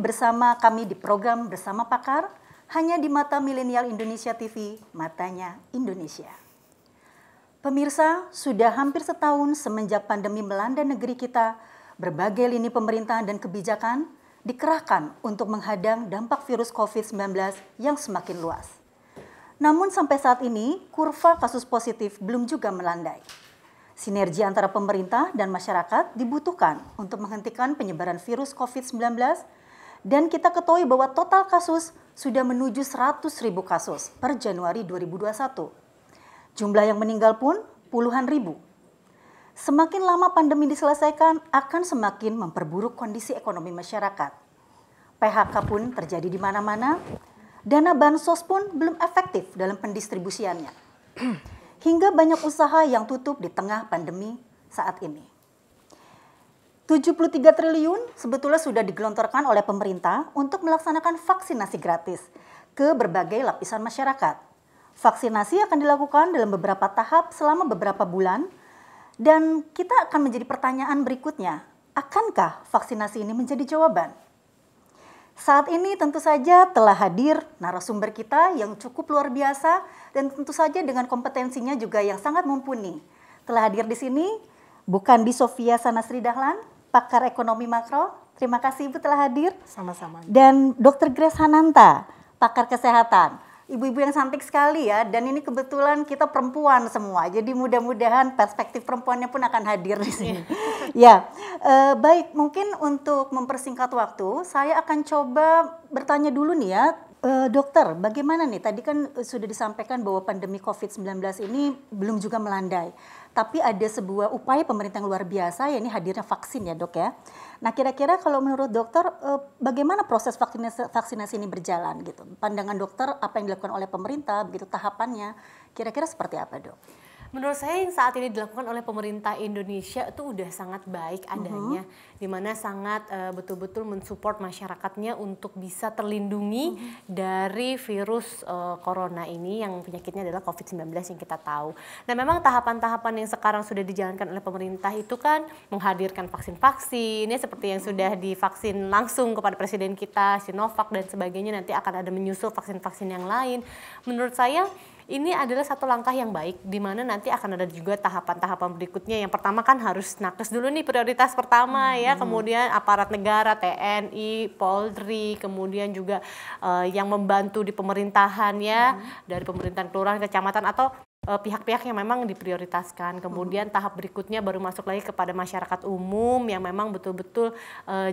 bersama kami di program Bersama Pakar, hanya di Mata Milenial Indonesia TV, matanya Indonesia. Pemirsa, sudah hampir setahun semenjak pandemi melanda negeri kita, berbagai lini pemerintahan dan kebijakan dikerahkan untuk menghadang dampak virus COVID-19 yang semakin luas. Namun sampai saat ini, kurva kasus positif belum juga melandai. Sinergi antara pemerintah dan masyarakat dibutuhkan untuk menghentikan penyebaran virus COVID-19 dan kita ketahui bahwa total kasus sudah menuju 100.000 kasus per Januari 2021. Jumlah yang meninggal pun puluhan ribu. Semakin lama pandemi diselesaikan akan semakin memperburuk kondisi ekonomi masyarakat. PHK pun terjadi di mana-mana. Dana bansos pun belum efektif dalam pendistribusiannya. Hingga banyak usaha yang tutup di tengah pandemi saat ini. 73 triliun sebetulnya sudah digelontorkan oleh pemerintah untuk melaksanakan vaksinasi gratis ke berbagai lapisan masyarakat. Vaksinasi akan dilakukan dalam beberapa tahap selama beberapa bulan dan kita akan menjadi pertanyaan berikutnya, akankah vaksinasi ini menjadi jawaban? Saat ini tentu saja telah hadir narasumber kita yang cukup luar biasa dan tentu saja dengan kompetensinya juga yang sangat mumpuni. Telah hadir di sini, bukan di Sofia Sanasri Dahlan, pakar ekonomi makro. Terima kasih Ibu telah hadir. Sama-sama. Dan Dr. Grace Hananta, pakar kesehatan. Ibu-ibu yang cantik sekali ya, dan ini kebetulan kita perempuan semua, jadi mudah-mudahan perspektif perempuannya pun akan hadir di sini. Ya, baik, mungkin untuk mempersingkat waktu, saya akan coba bertanya dulu nih ya, dokter, bagaimana nih? Tadi kan sudah disampaikan bahwa pandemi COVID-19 ini belum juga melandai, tapi ada sebuah upaya pemerintah yang luar biasa, yakni hadirnya vaksin ya dok ya. Nah kira-kira kalau menurut dokter bagaimana proses vaksinasi ini berjalan gitu? Pandangan dokter apa yang dilakukan oleh pemerintah, begitu tahapannya, kira-kira seperti apa dok? Menurut saya yang saat ini dilakukan oleh pemerintah Indonesia itu udah sangat baik adanya, dimana sangat betul-betul mensupport masyarakatnya untuk bisa terlindungi dari virus corona ini yang penyakitnya adalah COVID-19 yang kita tahu. Nah memang tahapan-tahapan yang sekarang sudah dijalankan oleh pemerintah itu kan menghadirkan vaksin-vaksin, ya seperti yang sudah divaksin langsung kepada presiden kita, Sinovac dan sebagainya, nanti akan ada menyusul vaksin-vaksin yang lain. Menurut saya ini adalah satu langkah yang baik, di mana nanti akan ada juga tahapan-tahapan berikutnya. Yang pertama kan harus nakes dulu nih, prioritas pertama ya. Kemudian aparat negara, TNI, Polri, kemudian juga yang membantu di pemerintahan ya, dari pemerintahan kelurahan, kecamatan atau pihak-pihak yang memang diprioritaskan. Kemudian tahap berikutnya baru masuk lagi kepada masyarakat umum yang memang betul-betul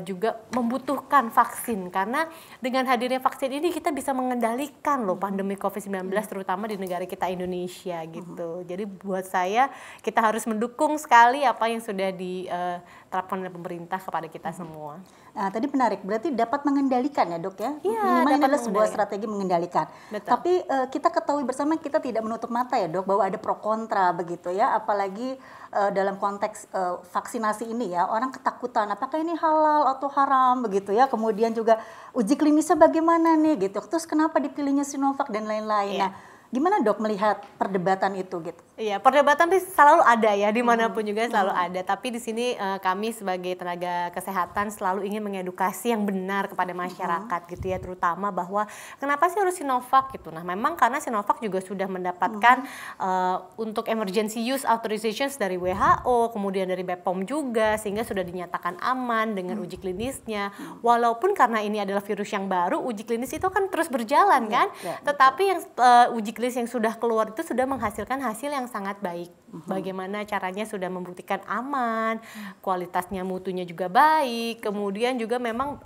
juga membutuhkan vaksin, karena dengan hadirnya vaksin ini kita bisa mengendalikan loh pandemi COVID-19 terutama di negara kita Indonesia gitu. Jadi buat saya kita harus mendukung sekali apa yang sudah diterapkan oleh pemerintah kepada kita semua. Nah, tadi menarik, berarti dapat mengendalikan ya dok ya? Iya, minimal adalah sebuah strategi mengendalikan. Betul. Tapi kita ketahui bersama, kita tidak menutup mata ya dok, bahwa ada pro kontra begitu ya. Apalagi dalam konteks vaksinasi ini ya, orang ketakutan apakah ini halal atau haram begitu ya. Kemudian juga uji klinisnya bagaimana nih gitu, terus kenapa dipilihnya Sinovac dan lain-lain. Iya. Nah, gimana dok melihat perdebatan itu gitu? Iya, perdebatan selalu ada ya, dimanapun juga selalu ada. Tapi di sini kami sebagai tenaga kesehatan selalu ingin mengedukasi yang benar kepada masyarakat gitu ya. Terutama bahwa kenapa sih harus Sinovac gitu. Nah memang karena Sinovac juga sudah mendapatkan untuk emergency use authorizations dari WHO, kemudian dari BPOM juga, sehingga sudah dinyatakan aman dengan uji klinisnya. Walaupun karena ini adalah virus yang baru, uji klinis itu kan terus berjalan kan. Tetapi yang uji klinis yang sudah keluar itu sudah menghasilkan hasil yang sangat baik. Bagaimana caranya sudah membuktikan aman, kualitasnya mutunya juga baik, kemudian juga memang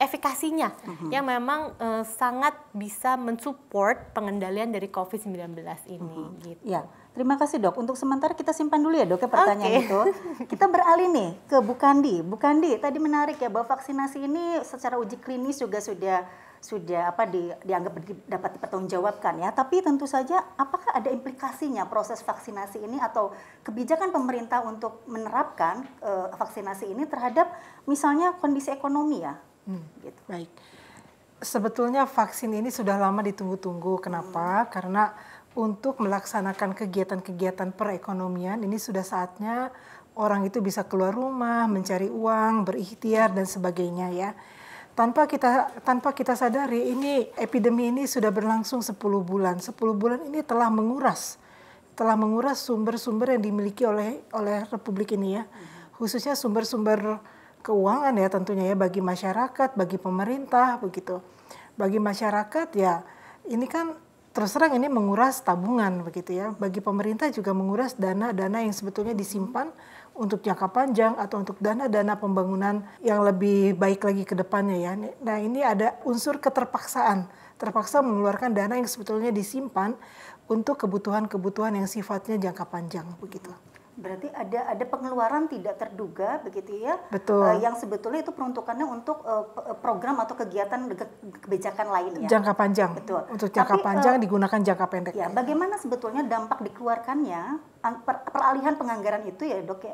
efikasinya yang memang sangat bisa mensupport pengendalian dari COVID-19 ini. Gitu. Ya. Terima kasih dok. Untuk sementara kita simpan dulu ya dok ya pertanyaan itu. Kita beralih nih ke Bu Kandi. Bu Kandi tadi menarik ya bahwa vaksinasi ini secara uji klinis juga sudah dianggap dapat dipertanggungjawabkan ya. Tapi tentu saja apakah ada implikasinya proses vaksinasi ini atau kebijakan pemerintah untuk menerapkan vaksinasi ini terhadap misalnya kondisi ekonomi ya? Gitu. Baik. Sebetulnya vaksin ini sudah lama ditunggu-tunggu. Kenapa? Karena untuk melaksanakan kegiatan-kegiatan perekonomian ini sudah saatnya orang itu bisa keluar rumah, mencari uang, berikhtiar dan sebagainya ya. tanpa kita sadari, ini epidemi ini sudah berlangsung 10 bulan. 10 bulan ini telah menguras sumber-sumber yang dimiliki oleh Republik ini ya. Khususnya sumber-sumber keuangan ya tentunya ya, bagi masyarakat, bagi pemerintah begitu. Bagi masyarakat ya ini kan terus terang ini menguras tabungan begitu ya. Bagi pemerintah juga menguras dana-dana yang sebetulnya disimpan untuk jangka panjang atau untuk dana-dana pembangunan yang lebih baik lagi ke depannya ya. Nah ini ada unsur keterpaksaan, terpaksa mengeluarkan dana yang sebetulnya disimpan untuk kebutuhan-kebutuhan yang sifatnya jangka panjang begitu. Berarti ada pengeluaran tidak terduga begitu ya. Betul. Yang sebetulnya itu peruntukannya untuk program atau kegiatan kebijakan lainnya. Jangka panjang. Betul. Untuk jangka panjang digunakan jangka pendek. Ya, bagaimana sebetulnya dampak dikeluarkannya peralihan penganggaran itu ya dok,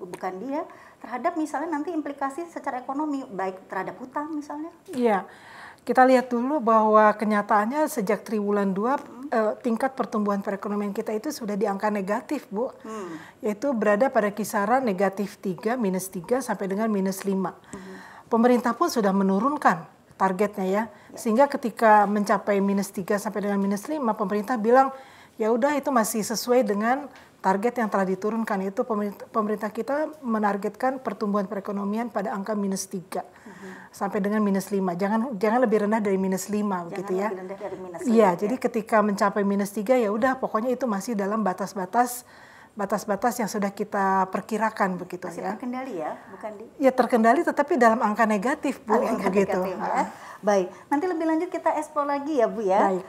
bukan dia terhadap misalnya nanti implikasi secara ekonomi baik terhadap hutang misalnya. Iya. Kita lihat dulu bahwa kenyataannya sejak triwulan 2 tingkat pertumbuhan perekonomian kita itu sudah di angka negatif, Bu. Yaitu berada pada kisaran negatif 3, minus 3 sampai dengan minus 5. Pemerintah pun sudah menurunkan targetnya ya. Sehingga ketika mencapai minus 3 sampai dengan minus 5, pemerintah bilang ya udah itu masih sesuai dengan target yang telah diturunkan. Itu pemerintah kita menargetkan pertumbuhan perekonomian pada angka minus 3. Sampai dengan minus 5, jangan lebih rendah dari minus 5 begitu ya. Iya, jadi ketika mencapai minus 3 ya udah pokoknya itu masih dalam batas-batas yang sudah kita perkirakan begitu masih ya. Masih terkendali ya, bukan di... Ya terkendali tetapi dalam angka negatif Bu, angka begitu. Negatif, ya. Baik, nanti lebih lanjut kita explore lagi ya Bu ya. Baik.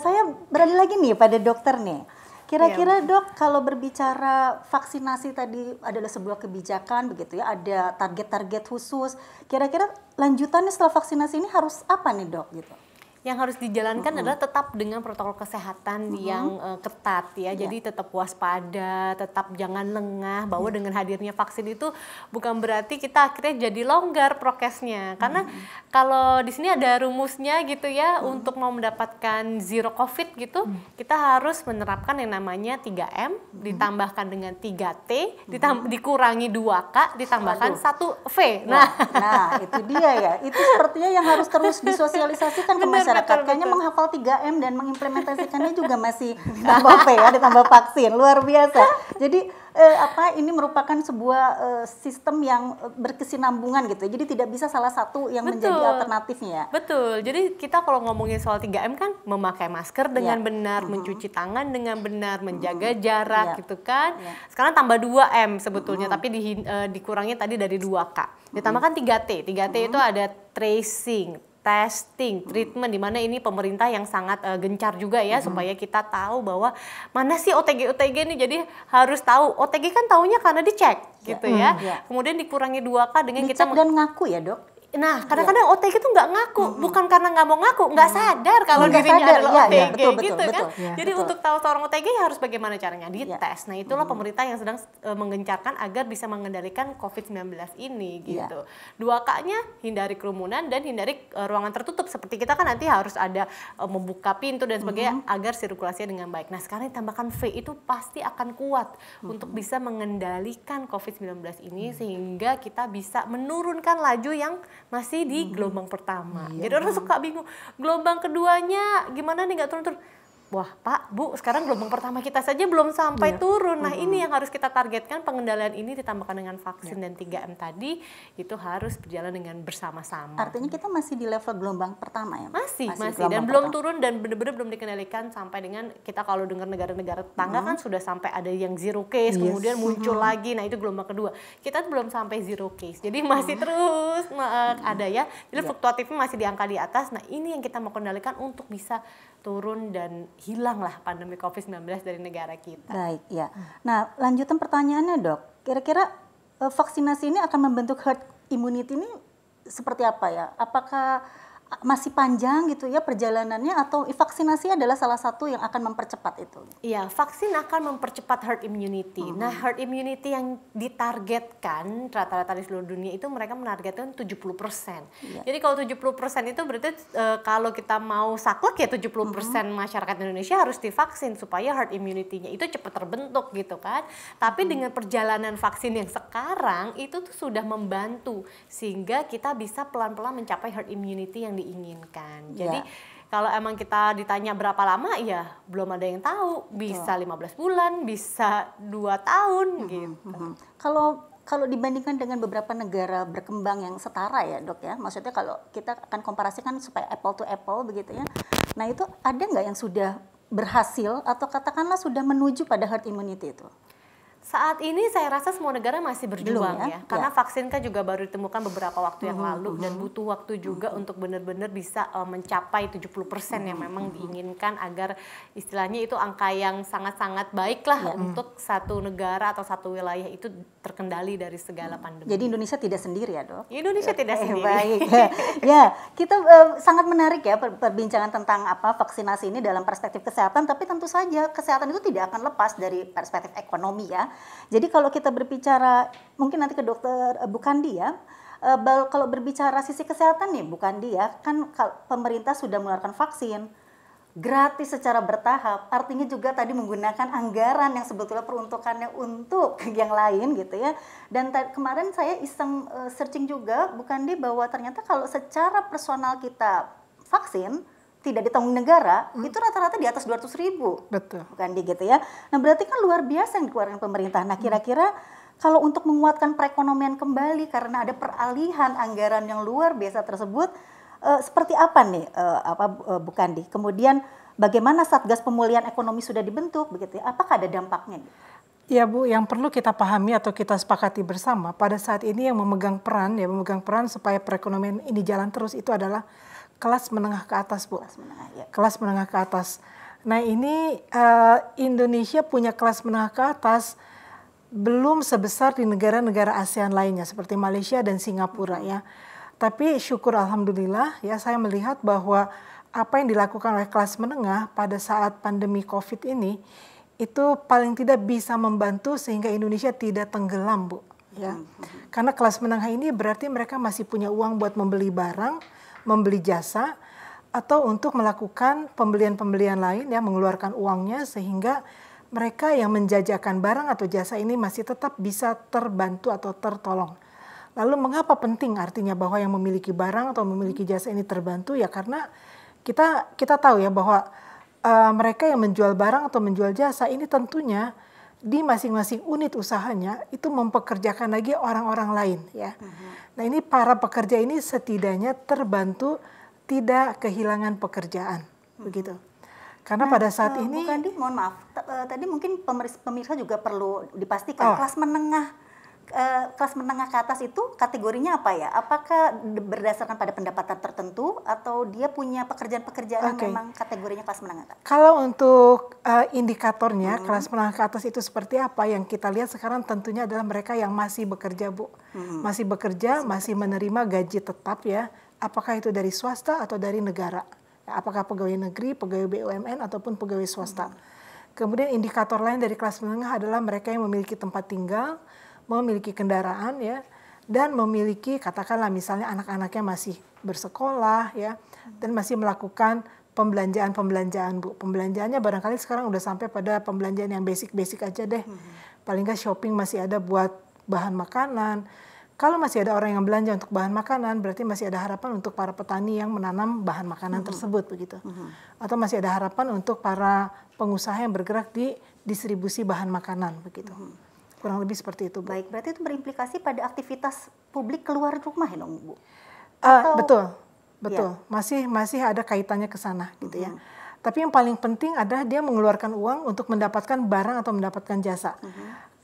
Saya beralih lagi nih pada dokter nih. Kira-kira ya, dok, kalau berbicara vaksinasi tadi adalah sebuah kebijakan begitu ya, ada target-target khusus. Kira-kira lanjutannya setelah vaksinasi ini harus apa nih dok gitu? Yang harus dijalankan adalah tetap dengan protokol kesehatan yang ketat ya. Jadi tetap waspada, tetap jangan lengah bahwa dengan hadirnya vaksin itu bukan berarti kita akhirnya jadi longgar prokesnya. Karena kalau di sini ada rumusnya gitu ya, untuk mau mendapatkan zero covid gitu, kita harus menerapkan yang namanya 3M ditambahkan dengan 3T, dikurangi 2K, ditambahkan 1V. Nah, itu dia ya. Itu sepertinya yang harus terus disosialisasikan ke masyarakat. Kayaknya menghafal 3M dan mengimplementasikannya juga masih ditambah P ya, ditambah vaksin, luar biasa. Jadi ini merupakan sebuah sistem yang berkesinambungan gitu. Jadi tidak bisa salah satu yang menjadi alternatifnya. Betul. Jadi kita kalau ngomongin soal 3M kan memakai masker dengan benar, mencuci tangan dengan benar, menjaga jarak gitu kan. Sekarang tambah 2M sebetulnya, tapi dikurangi tadi dari 2K. Ditambahkan 3T. 3T itu ada tracing, testing, treatment, di mana ini pemerintah yang sangat gencar juga ya, supaya kita tahu bahwa mana sih OTG ini. Jadi harus tahu, OTG kan taunya karena dicek gitu ya. Kemudian dikurangi 2K dengan dicek kita dan ngaku ya dok. Nah, kadang-kadang OTG itu nggak ngaku, bukan karena nggak mau ngaku, nggak sadar kalau dirinya adalah OTG gitu kan. Ya, jadi untuk tahu seorang OTG ya harus bagaimana caranya dites. Nah, itulah pemerintah yang sedang menggencarkan agar bisa mengendalikan COVID-19 ini gitu. 2K-nya hindari kerumunan dan hindari ruangan tertutup. Seperti kita kan nanti harus ada membuka pintu dan sebagainya agar sirkulasinya dengan baik. Nah, sekarang ditambahkan V itu pasti akan kuat untuk bisa mengendalikan COVID-19 ini sehingga kita bisa menurunkan laju yang masih di gelombang pertama. Jadi orang suka bingung, gelombang keduanya gimana nih nggak turun-turun. Wah Pak, Bu, sekarang gelombang pertama kita saja belum sampai turun. Nah ini yang harus kita targetkan, pengendalian ini ditambahkan dengan vaksin dan 3M tadi, itu harus berjalan dengan bersama-sama. Artinya kita masih di level gelombang pertama ya? Masih dan belum turun dan benar-benar belum dikendalikan sampai dengan, kita kalau dengar negara-negara tetangga kan sudah sampai ada yang zero case, kemudian muncul lagi, nah itu gelombang kedua. Kita belum sampai zero case, jadi masih terus ada ya, jadi fluktuatifnya masih di angka di atas. Nah ini yang kita mau kendalikan untuk bisa turun dan hilanglah pandemi COVID-19 dari negara kita. Baik ya. Nah lanjutan pertanyaannya dok, kira-kira vaksinasi ini akan membentuk herd immunity ini seperti apa ya? Apakah masih panjang gitu ya perjalanannya, atau vaksinasi adalah salah satu yang akan mempercepat itu? Iya, vaksin akan mempercepat herd immunity. Nah, herd immunity yang ditargetkan rata-rata di seluruh dunia itu mereka menargetkan 70%. Yeah. Jadi kalau 70% itu berarti kalau kita mau saklek ya 70% masyarakat Indonesia harus divaksin supaya herd immunity-nya itu cepat terbentuk gitu kan. Tapi dengan perjalanan vaksin yang sekarang itu tuh sudah membantu sehingga kita bisa pelan-pelan mencapai herd immunity yang diinginkan. Jadi kalau emang kita ditanya berapa lama, ya belum ada yang tahu. Bisa 15 bulan, bisa 2 tahun gitu. Kalau dibandingkan dengan beberapa negara berkembang yang setara ya dok ya, maksudnya kalau kita akan komparasikan supaya apple to apple begitu ya. Nah itu ada nggak yang sudah berhasil atau katakanlah sudah menuju pada herd immunity itu? Saat ini saya rasa semua negara masih berjuang ya, karena vaksin kan juga baru ditemukan beberapa waktu yang lalu dan butuh waktu juga untuk benar-benar bisa mencapai 70% yang memang diinginkan agar istilahnya itu angka yang sangat-sangat baik lah untuk satu negara atau satu wilayah itu terkendali dari segala pandemi. Jadi Indonesia tidak sendiri ya dok? Indonesia tidak sendiri. Baik. Ya, kita sangat menarik ya perbincangan tentang apa vaksinasi ini dalam perspektif kesehatan, tapi tentu saja kesehatan itu tidak akan lepas dari perspektif ekonomi ya. Jadi kalau kita berbicara, mungkin nanti ke dokter Bukandi ya, kalau berbicara sisi kesehatan nih Bukandi ya, kan pemerintah sudah mengeluarkan vaksin gratis secara bertahap, artinya juga tadi menggunakan anggaran yang sebetulnya peruntukannya untuk yang lain gitu ya. Dan kemarin saya iseng searching juga Bukandi bahwa ternyata kalau secara personal kita vaksin, tidak ditanggung negara, itu rata-rata di atas 200.000. Betul. Bukan di gitu ya. Nah berarti kan luar biasa yang dikeluarkan pemerintah. Nah kira-kira kalau untuk menguatkan perekonomian kembali karena ada peralihan anggaran yang luar biasa tersebut, seperti apa nih bukan di? Kemudian bagaimana Satgas Pemulihan Ekonomi sudah dibentuk begitu ya? Apakah ada dampaknya? Ya Bu, yang perlu kita pahami atau kita sepakati bersama pada saat ini yang memegang peran supaya perekonomian ini jalan terus itu adalah kelas menengah ke atas, Bu. Kelas menengah ke atas. Nah ini Indonesia punya kelas menengah ke atas belum sebesar di negara-negara ASEAN lainnya seperti Malaysia dan Singapura ya. Tapi syukur alhamdulillah ya saya melihat bahwa apa yang dilakukan oleh kelas menengah pada saat pandemi COVID ini itu paling tidak bisa membantu sehingga Indonesia tidak tenggelam, Bu. Ya. Karena kelas menengah ini berarti mereka masih punya uang buat membeli barang, membeli jasa, atau untuk melakukan pembelian-pembelian lain yang mengeluarkan uangnya sehingga mereka yang menjajakan barang atau jasa ini masih tetap bisa terbantu atau tertolong. Lalu mengapa penting artinya bahwa yang memiliki barang atau memiliki jasa ini terbantu? Ya karena kita tahu ya bahwa mereka yang menjual barang atau menjual jasa ini tentunya di masing-masing unit usahanya itu mempekerjakan lagi orang-orang lain ya. Nah ini para pekerja ini setidaknya terbantu tidak kehilangan pekerjaan begitu. Karena pada saat ini Bukandi, mohon maaf tadi mungkin pemirsa juga perlu dipastikan kelas menengah ke atas itu kategorinya apa ya? Apakah berdasarkan pada pendapatan tertentu atau dia punya pekerjaan-pekerjaan yang memang kategorinya kelas menengah ke atas? Kalau untuk indikatornya kelas menengah ke atas itu seperti apa? Yang kita lihat sekarang tentunya adalah mereka yang masih bekerja, Bu. Masih bekerja, masih menerima gaji tetap ya. Apakah itu dari swasta atau dari negara? Apakah pegawai negeri, pegawai BUMN ataupun pegawai swasta? Kemudian indikator lain dari kelas menengah adalah mereka yang memiliki tempat tinggal, memiliki kendaraan ya, dan memiliki katakanlah misalnya anak-anaknya masih bersekolah ya, dan masih melakukan pembelanjaan Bu. Pembelanjaannya barangkali sekarang udah sampai pada pembelanjaan yang basic-basic aja deh. Paling nggak shopping masih ada buat bahan makanan. Kalau masih ada orang yang belanja untuk bahan makanan, berarti masih ada harapan untuk para petani yang menanam bahan makanan tersebut begitu. Atau masih ada harapan untuk para pengusaha yang bergerak di distribusi bahan makanan begitu. Kurang lebih seperti itu, Bu. Baik, berarti itu berimplikasi pada aktivitas publik keluar rumah ya dong, Bu? Betul. Masih ada kaitannya ke sana gitu ya. Tapi yang paling penting adalah dia mengeluarkan uang untuk mendapatkan barang atau mendapatkan jasa.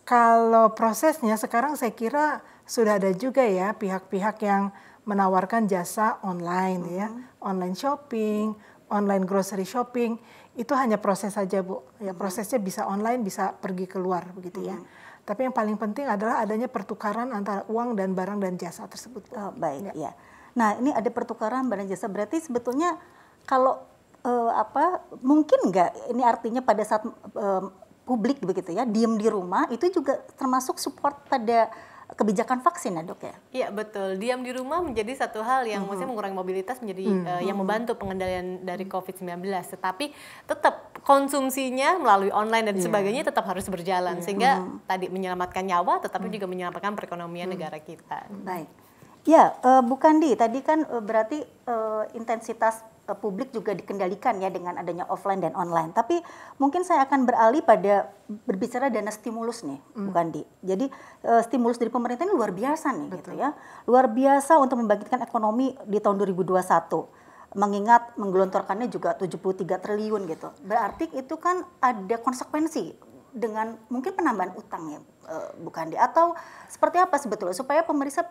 Kalau prosesnya sekarang saya kira sudah ada juga ya pihak-pihak yang menawarkan jasa online ya. Online shopping, online grocery shopping, itu hanya proses saja, Bu. Ya, prosesnya bisa online, bisa pergi keluar begitu ya. Tapi yang paling penting adalah adanya pertukaran antara uang dan barang dan jasa tersebut. Oh, baik, ya. Nah, ini ada pertukaran barang jasa. Berarti sebetulnya kalau mungkin nggak ini artinya pada saat publik begitu ya, diem di rumah itu juga termasuk support pada kebijakan vaksin ya dok ya? Iya betul, diam di rumah menjadi satu hal yang maksudnya mengurangi mobilitas menjadi yang membantu pengendalian dari COVID-19. Tetapi tetap konsumsinya melalui online dan sebagainya tetap harus berjalan. Sehingga tadi menyelamatkan nyawa tetapi juga menyelamatkan perekonomian negara kita. Baik, ya Bu Kandi tadi kan berarti intensitas publik juga dikendalikan ya dengan adanya offline dan online. Tapi mungkin saya akan beralih pada berbicara dana stimulus nih, Bu Kandi. Jadi stimulus dari pemerintah ini luar biasa nih, gitu ya. Luar biasa untuk membangkitkan ekonomi di tahun 2021. Mengingat menggelontorkannya juga 73 triliun gitu. Berarti itu kan ada konsekuensi dengan mungkin penambahan utang ya, Bu Kandi. Atau seperti apa sebetulnya supaya pemirsa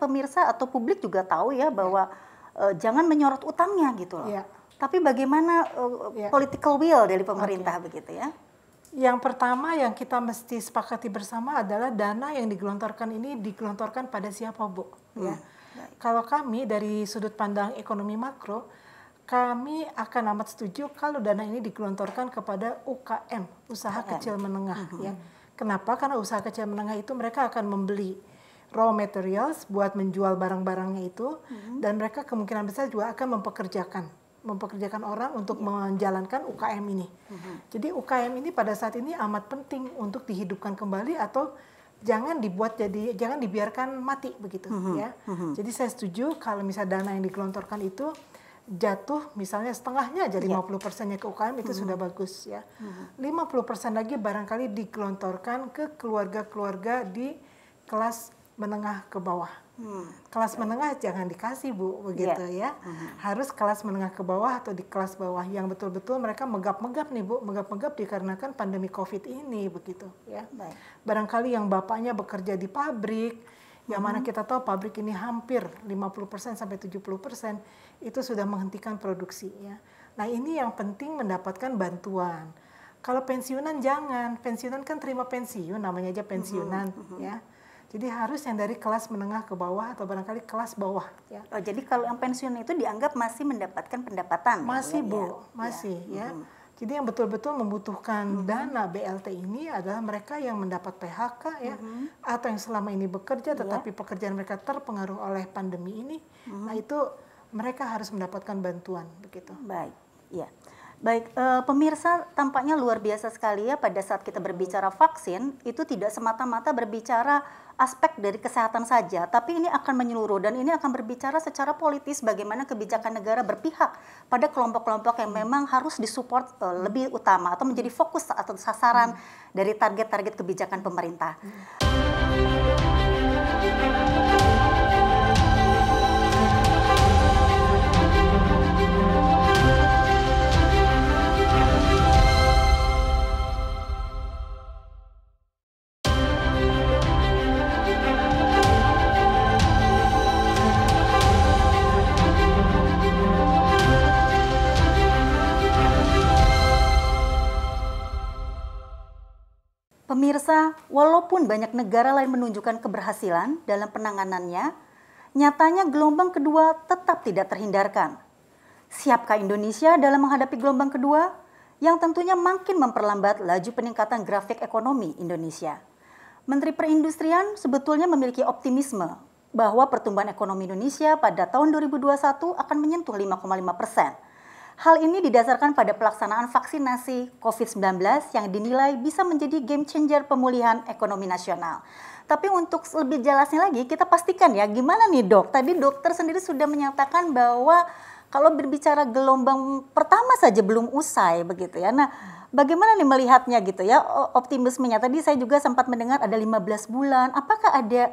atau publik juga tahu ya bahwa jangan menyorot utangnya gitu loh. Ya. Tapi bagaimana political will dari pemerintah begitu ya? Yang pertama yang kita mesti sepakati bersama adalah dana yang digelontorkan ini digelontorkan pada siapa, Bu? Ya. Kalau kami dari sudut pandang ekonomi makro, kami akan amat setuju kalau dana ini digelontorkan kepada UKM, usaha kecil menengah. Ya. Kenapa? Karena usaha kecil menengah itu mereka akan membeli raw materials buat menjual barang-barangnya itu, dan mereka kemungkinan besar juga akan mempekerjakan orang untuk menjalankan UKM ini. Jadi UKM ini pada saat ini amat penting untuk dihidupkan kembali atau jangan dibuat jadi jangan dibiarkan mati begitu ya. Jadi saya setuju kalau misalnya dana yang digelontorkan itu jatuh misalnya setengahnya jadi 50%-nya ke UKM itu sudah bagus ya. 50% lagi barangkali digelontorkan ke keluarga-keluarga di kelas menengah ke bawah. Kelas menengah jangan dikasih Bu, begitu ya. Harus kelas menengah ke bawah atau di kelas bawah yang betul-betul mereka megap-megap nih Bu, megap-megap dikarenakan pandemi COVID ini begitu ya. Baik. Barangkali yang bapaknya bekerja di pabrik, yang mana kita tahu pabrik ini hampir 50% sampai 70% itu sudah menghentikan produksi ya. Nah, ini yang penting mendapatkan bantuan. Kalau pensiunan jangan, pensiunan kan terima pensiun namanya aja pensiunan ya. Jadi harus yang dari kelas menengah ke bawah atau barangkali kelas bawah ya. Oh, jadi kalau yang pensiun itu dianggap masih mendapatkan pendapatan. Masih ya, Bu, masih ya. Jadi yang betul-betul membutuhkan dana BLT ini adalah mereka yang mendapat PHK ya, atau yang selama ini bekerja tetapi pekerjaan mereka terpengaruh oleh pandemi ini. Nah, itu mereka harus mendapatkan bantuan begitu. Baik, ya. Baik, pemirsa tampaknya luar biasa sekali ya pada saat kita berbicara vaksin itu tidak semata-mata berbicara aspek dari kesehatan saja, tapi ini akan menyeluruh dan ini akan berbicara secara politis bagaimana kebijakan negara berpihak pada kelompok-kelompok yang memang harus disupport lebih utama atau menjadi fokus atau sasaran dari target-target kebijakan pemerintah. Pemirsa, walaupun banyak negara lain menunjukkan keberhasilan dalam penanganannya, nyatanya gelombang kedua tetap tidak terhindarkan. Siapkah Indonesia dalam menghadapi gelombang kedua? Yang tentunya makin memperlambat laju peningkatan grafik ekonomi Indonesia. Menteri Perindustrian sebetulnya memiliki optimisme bahwa pertumbuhan ekonomi Indonesia pada tahun 2021 akan menyentuh 5,5%. Hal ini didasarkan pada pelaksanaan vaksinasi COVID-19 yang dinilai bisa menjadi game changer pemulihan ekonomi nasional. Tapi untuk lebih jelasnya lagi, kita pastikan ya gimana nih dok? Tadi dokter sendiri sudah menyatakan bahwa kalau berbicara gelombang pertama saja belum usai begitu ya. Nah, bagaimana nih melihatnya gitu ya optimismenya? Tadi saya juga sempat mendengar ada 15 bulan. Apakah ada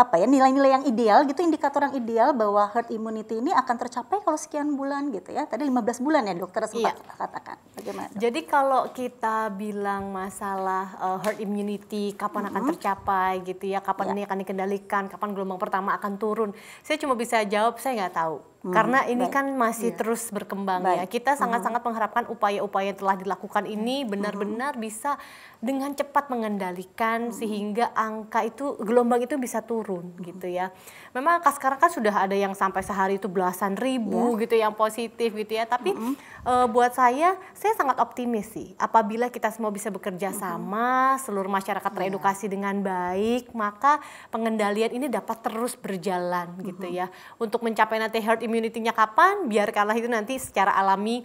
apa ya nilai-nilai yang ideal gitu, indikator yang ideal bahwa herd immunity ini akan tercapai kalau sekian bulan gitu ya. Tadi 15 bulan ya dokter sempat katakan. Bagaimana? Jadi kalau kita bilang masalah herd immunity kapan akan tercapai gitu ya, kapan ini akan dikendalikan, kapan gelombang pertama akan turun. Saya cuma bisa jawab saya nggak tahu. Karena ini kan masih terus berkembang ya. Kita sangat-sangat mengharapkan upaya-upaya yang telah dilakukan ini benar-benar bisa dengan cepat mengendalikan sehingga angka itu, gelombang itu bisa turun gitu ya. Memang sekarang kan sudah ada yang sampai sehari itu belasan ribu gitu yang positif gitu ya. Tapi buat saya sangat optimis sih. Apabila kita semua bisa bekerja sama, seluruh masyarakat teredukasi dengan baik, maka pengendalian ini dapat terus berjalan gitu ya. Untuk mencapai nanti herd immunity-nya kapan, biarkanlah itu nanti secara alami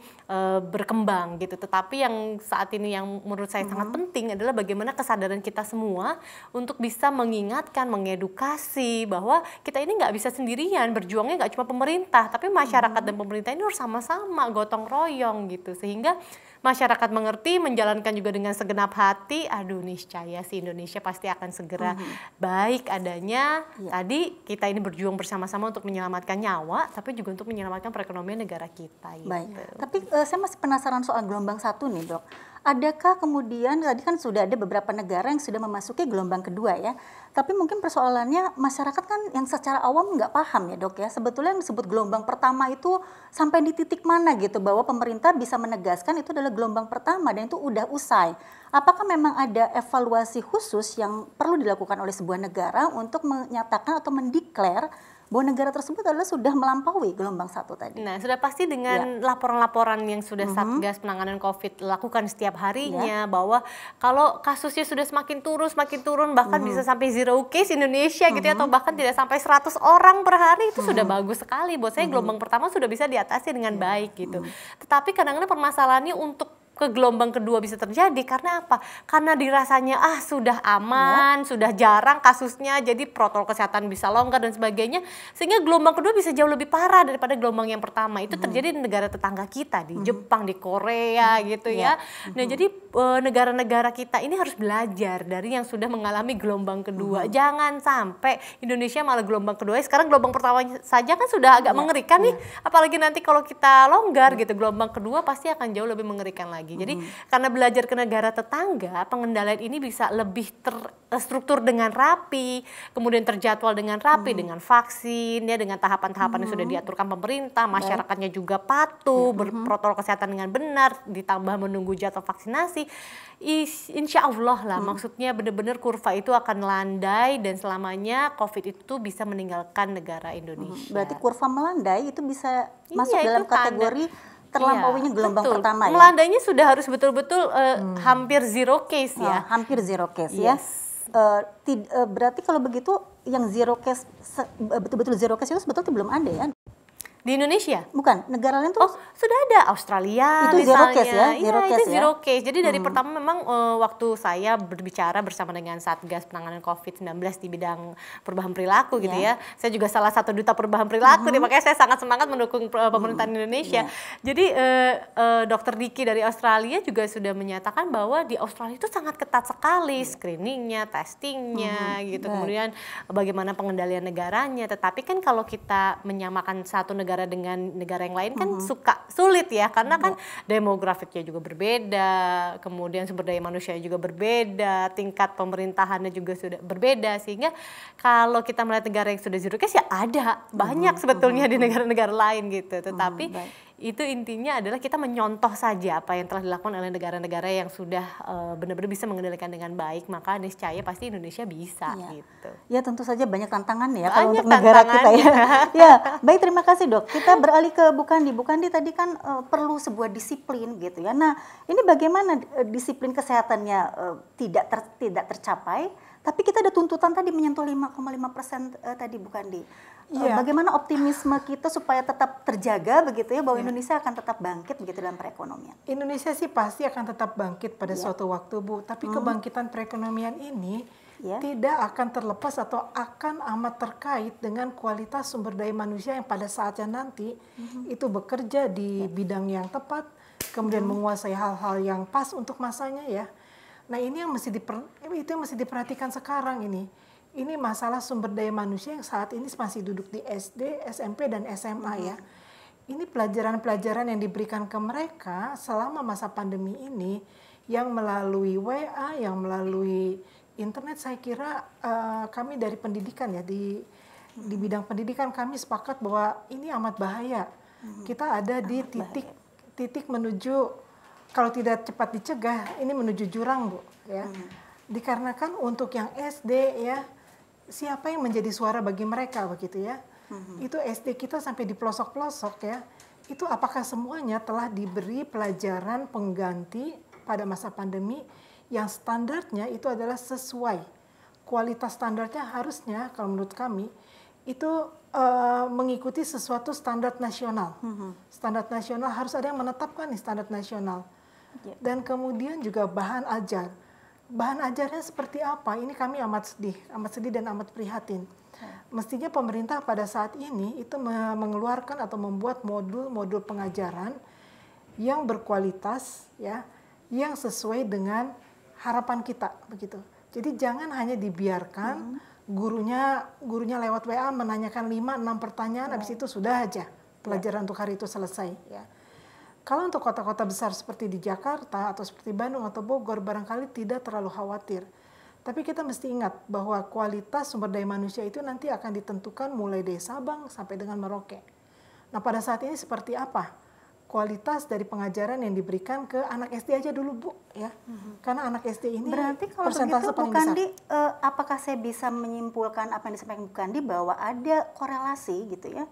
berkembang gitu. Tetapi yang saat ini yang menurut saya sangat penting adalah bagaimana kesadaran kita semua untuk bisa mengingatkan, mengedukasi bahwa kita ini nggak bisa sendirian, berjuangnya nggak cuma pemerintah, tapi masyarakat dan pemerintah ini harus sama-sama gotong royong gitu. Sehingga masyarakat mengerti, menjalankan juga dengan segenap hati, aduh niscaya sih Indonesia pasti akan segera baik adanya. Tadi kita ini berjuang bersama-sama untuk menyelamatkan nyawa, tapi juga untuk menyelamatkan perekonomian negara kita. Gitu. Baik. Tapi saya masih penasaran soal gelombang satu nih dok. Adakah kemudian, tadi kan sudah ada beberapa negara yang sudah memasuki gelombang kedua ya, tapi mungkin persoalannya masyarakat kan yang secara awam nggak paham ya dok ya, sebetulnya yang disebut gelombang pertama itu sampai di titik mana gitu, bahwa pemerintah bisa menegaskan itu adalah gelombang pertama dan itu udah usai. Apakah memang ada evaluasi khusus yang perlu dilakukan oleh sebuah negara untuk menyatakan atau mendeklar bahwa negara tersebut adalah sudah melampaui gelombang satu tadi? Nah, sudah pasti dengan laporan-laporan yang sudah Satgas Penanganan COVID lakukan setiap harinya, bahwa kalau kasusnya sudah semakin turun, bahkan bisa sampai zero case Indonesia gitu ya, atau bahkan tidak sampai 100 orang per hari, itu sudah bagus sekali. Buat saya gelombang pertama sudah bisa diatasi dengan baik gitu. Tetapi kadang-kadang permasalahannya untuk ke gelombang kedua bisa terjadi karena apa? Karena dirasanya sudah aman, sudah jarang kasusnya, jadi protokol kesehatan bisa longgar dan sebagainya, sehingga gelombang kedua bisa jauh lebih parah daripada gelombang yang pertama. Itu terjadi di negara tetangga kita, di Jepang, di Korea gitu ya. Nah jadi negara-negara kita ini harus belajar dari yang sudah mengalami gelombang kedua. Jangan sampai Indonesia malah gelombang kedua. Sekarang gelombang pertama saja kan sudah agak mengerikan nih, apalagi nanti kalau kita longgar gitu, gelombang kedua pasti akan jauh lebih mengerikan lagi. Jadi karena belajar ke negara tetangga, pengendalian ini bisa lebih terstruktur dengan rapi, kemudian terjadwal dengan rapi, dengan vaksin ya, dengan tahapan-tahapan yang sudah diaturkan pemerintah, masyarakatnya juga patuh, berprotokol kesehatan dengan benar, ditambah menunggu jadwal vaksinasi. Insya Allah lah, maksudnya benar-benar kurva itu akan landai dan selamanya COVID itu bisa meninggalkan negara Indonesia. Berarti kurva melandai itu bisa masuk dalam kategori terlampauinya gelombang pertama ya. Melandainya sudah harus betul-betul hampir zero case ya. Hampir zero case ya. Berarti kalau begitu yang zero case, betul-betul zero case itu sebetulnya belum ada ya. Di Indonesia? Bukan, negara lain tuh sudah ada, Australia itu misalnya. Zero case ya? Zero case itu zero case. Jadi dari pertama memang waktu saya berbicara bersama dengan Satgas Penanganan COVID-19 di bidang perubahan perilaku gitu ya. Saya juga salah satu duta perubahan perilaku, makanya saya sangat semangat mendukung pemerintahan Indonesia. Jadi Dr. Diki dari Australia juga sudah menyatakan bahwa di Australia itu sangat ketat sekali screeningnya, testingnya gitu. Kemudian bagaimana pengendalian negaranya. Tetapi kan kalau kita menyamakan satu negara dengan negara yang lain kan sulit ya, karena kan demografiknya juga berbeda, kemudian sumber daya manusianya juga berbeda, tingkat pemerintahannya juga sudah berbeda, sehingga kalau kita melihat negara yang sudah zero case ya ada banyak sebetulnya di negara-negara lain gitu, tetapi itu intinya adalah kita mencontoh saja apa yang telah dilakukan oleh negara-negara yang sudah benar-benar bisa mengendalikan dengan baik, maka niscaya pasti Indonesia bisa gitu. Ya tentu saja banyak tantangan ya kalau untuk negara kita ya. Ya baik, terima kasih dok. Kita beralih ke Bu Kandi. Bu Kandi tadi kan perlu sebuah disiplin gitu ya. Nah ini bagaimana disiplin kesehatannya tidak tercapai, tapi kita ada tuntutan tadi menyentuh 5,5% tadi Bu Kandi. Bagaimana optimisme kita supaya tetap terjaga begitu ya, bahwa Indonesia akan tetap bangkit begitu dalam perekonomian? Indonesia sih pasti akan tetap bangkit pada suatu waktu Bu, tapi kebangkitan perekonomian ini tidak akan terlepas atau akan amat terkait dengan kualitas sumber daya manusia yang pada saatnya nanti itu bekerja di bidang yang tepat, kemudian menguasai hal-hal yang pas untuk masanya ya. Nah ini yang mesti diperhatikan sekarang ini. Ini masalah sumber daya manusia yang saat ini masih duduk di SD, SMP, dan SMA ya. Ini pelajaran-pelajaran yang diberikan ke mereka selama masa pandemi ini, yang melalui WA, yang melalui internet, saya kira kami dari pendidikan ya, di di bidang pendidikan kami sepakat bahwa ini amat bahaya. Kita ada di titik menuju, kalau tidak cepat dicegah, ini menuju jurang, Bu. Ya. Dikarenakan untuk yang SD ya, siapa yang menjadi suara bagi mereka begitu ya. Itu SD kita sampai di pelosok-pelosok ya. Itu apakah semuanya telah diberi pelajaran pengganti pada masa pandemi yang standarnya itu adalah sesuai. Kualitas standarnya harusnya kalau menurut kami itu mengikuti sesuatu standar nasional. Standar nasional harus ada yang menetapkan nih standar nasional. Dan kemudian juga bahan ajar. Bahan ajarnya seperti apa? Ini kami amat sedih dan amat prihatin. Mestinya pemerintah pada saat ini itu mengeluarkan atau membuat modul-modul pengajaran yang berkualitas, ya, yang sesuai dengan harapan kita, begitu. Jadi jangan hanya dibiarkan gurunya lewat WA menanyakan 5-6 pertanyaan, habis itu sudah aja pelajaran untuk hari itu selesai, ya. Kalau untuk kota-kota besar seperti di Jakarta atau seperti Bandung atau Bogor barangkali tidak terlalu khawatir. Tapi kita mesti ingat bahwa kualitas sumber daya manusia itu nanti akan ditentukan mulai dari Sabang sampai dengan Merauke. Nah, pada saat ini seperti apa kualitas dari pengajaran yang diberikan ke anak SD aja dulu, Bu, ya. Karena anak SD ini berarti kalau begitu Bu Kandi, apakah saya bisa menyimpulkan apa yang disampaikan Bu Kandi bahwa ada korelasi gitu ya?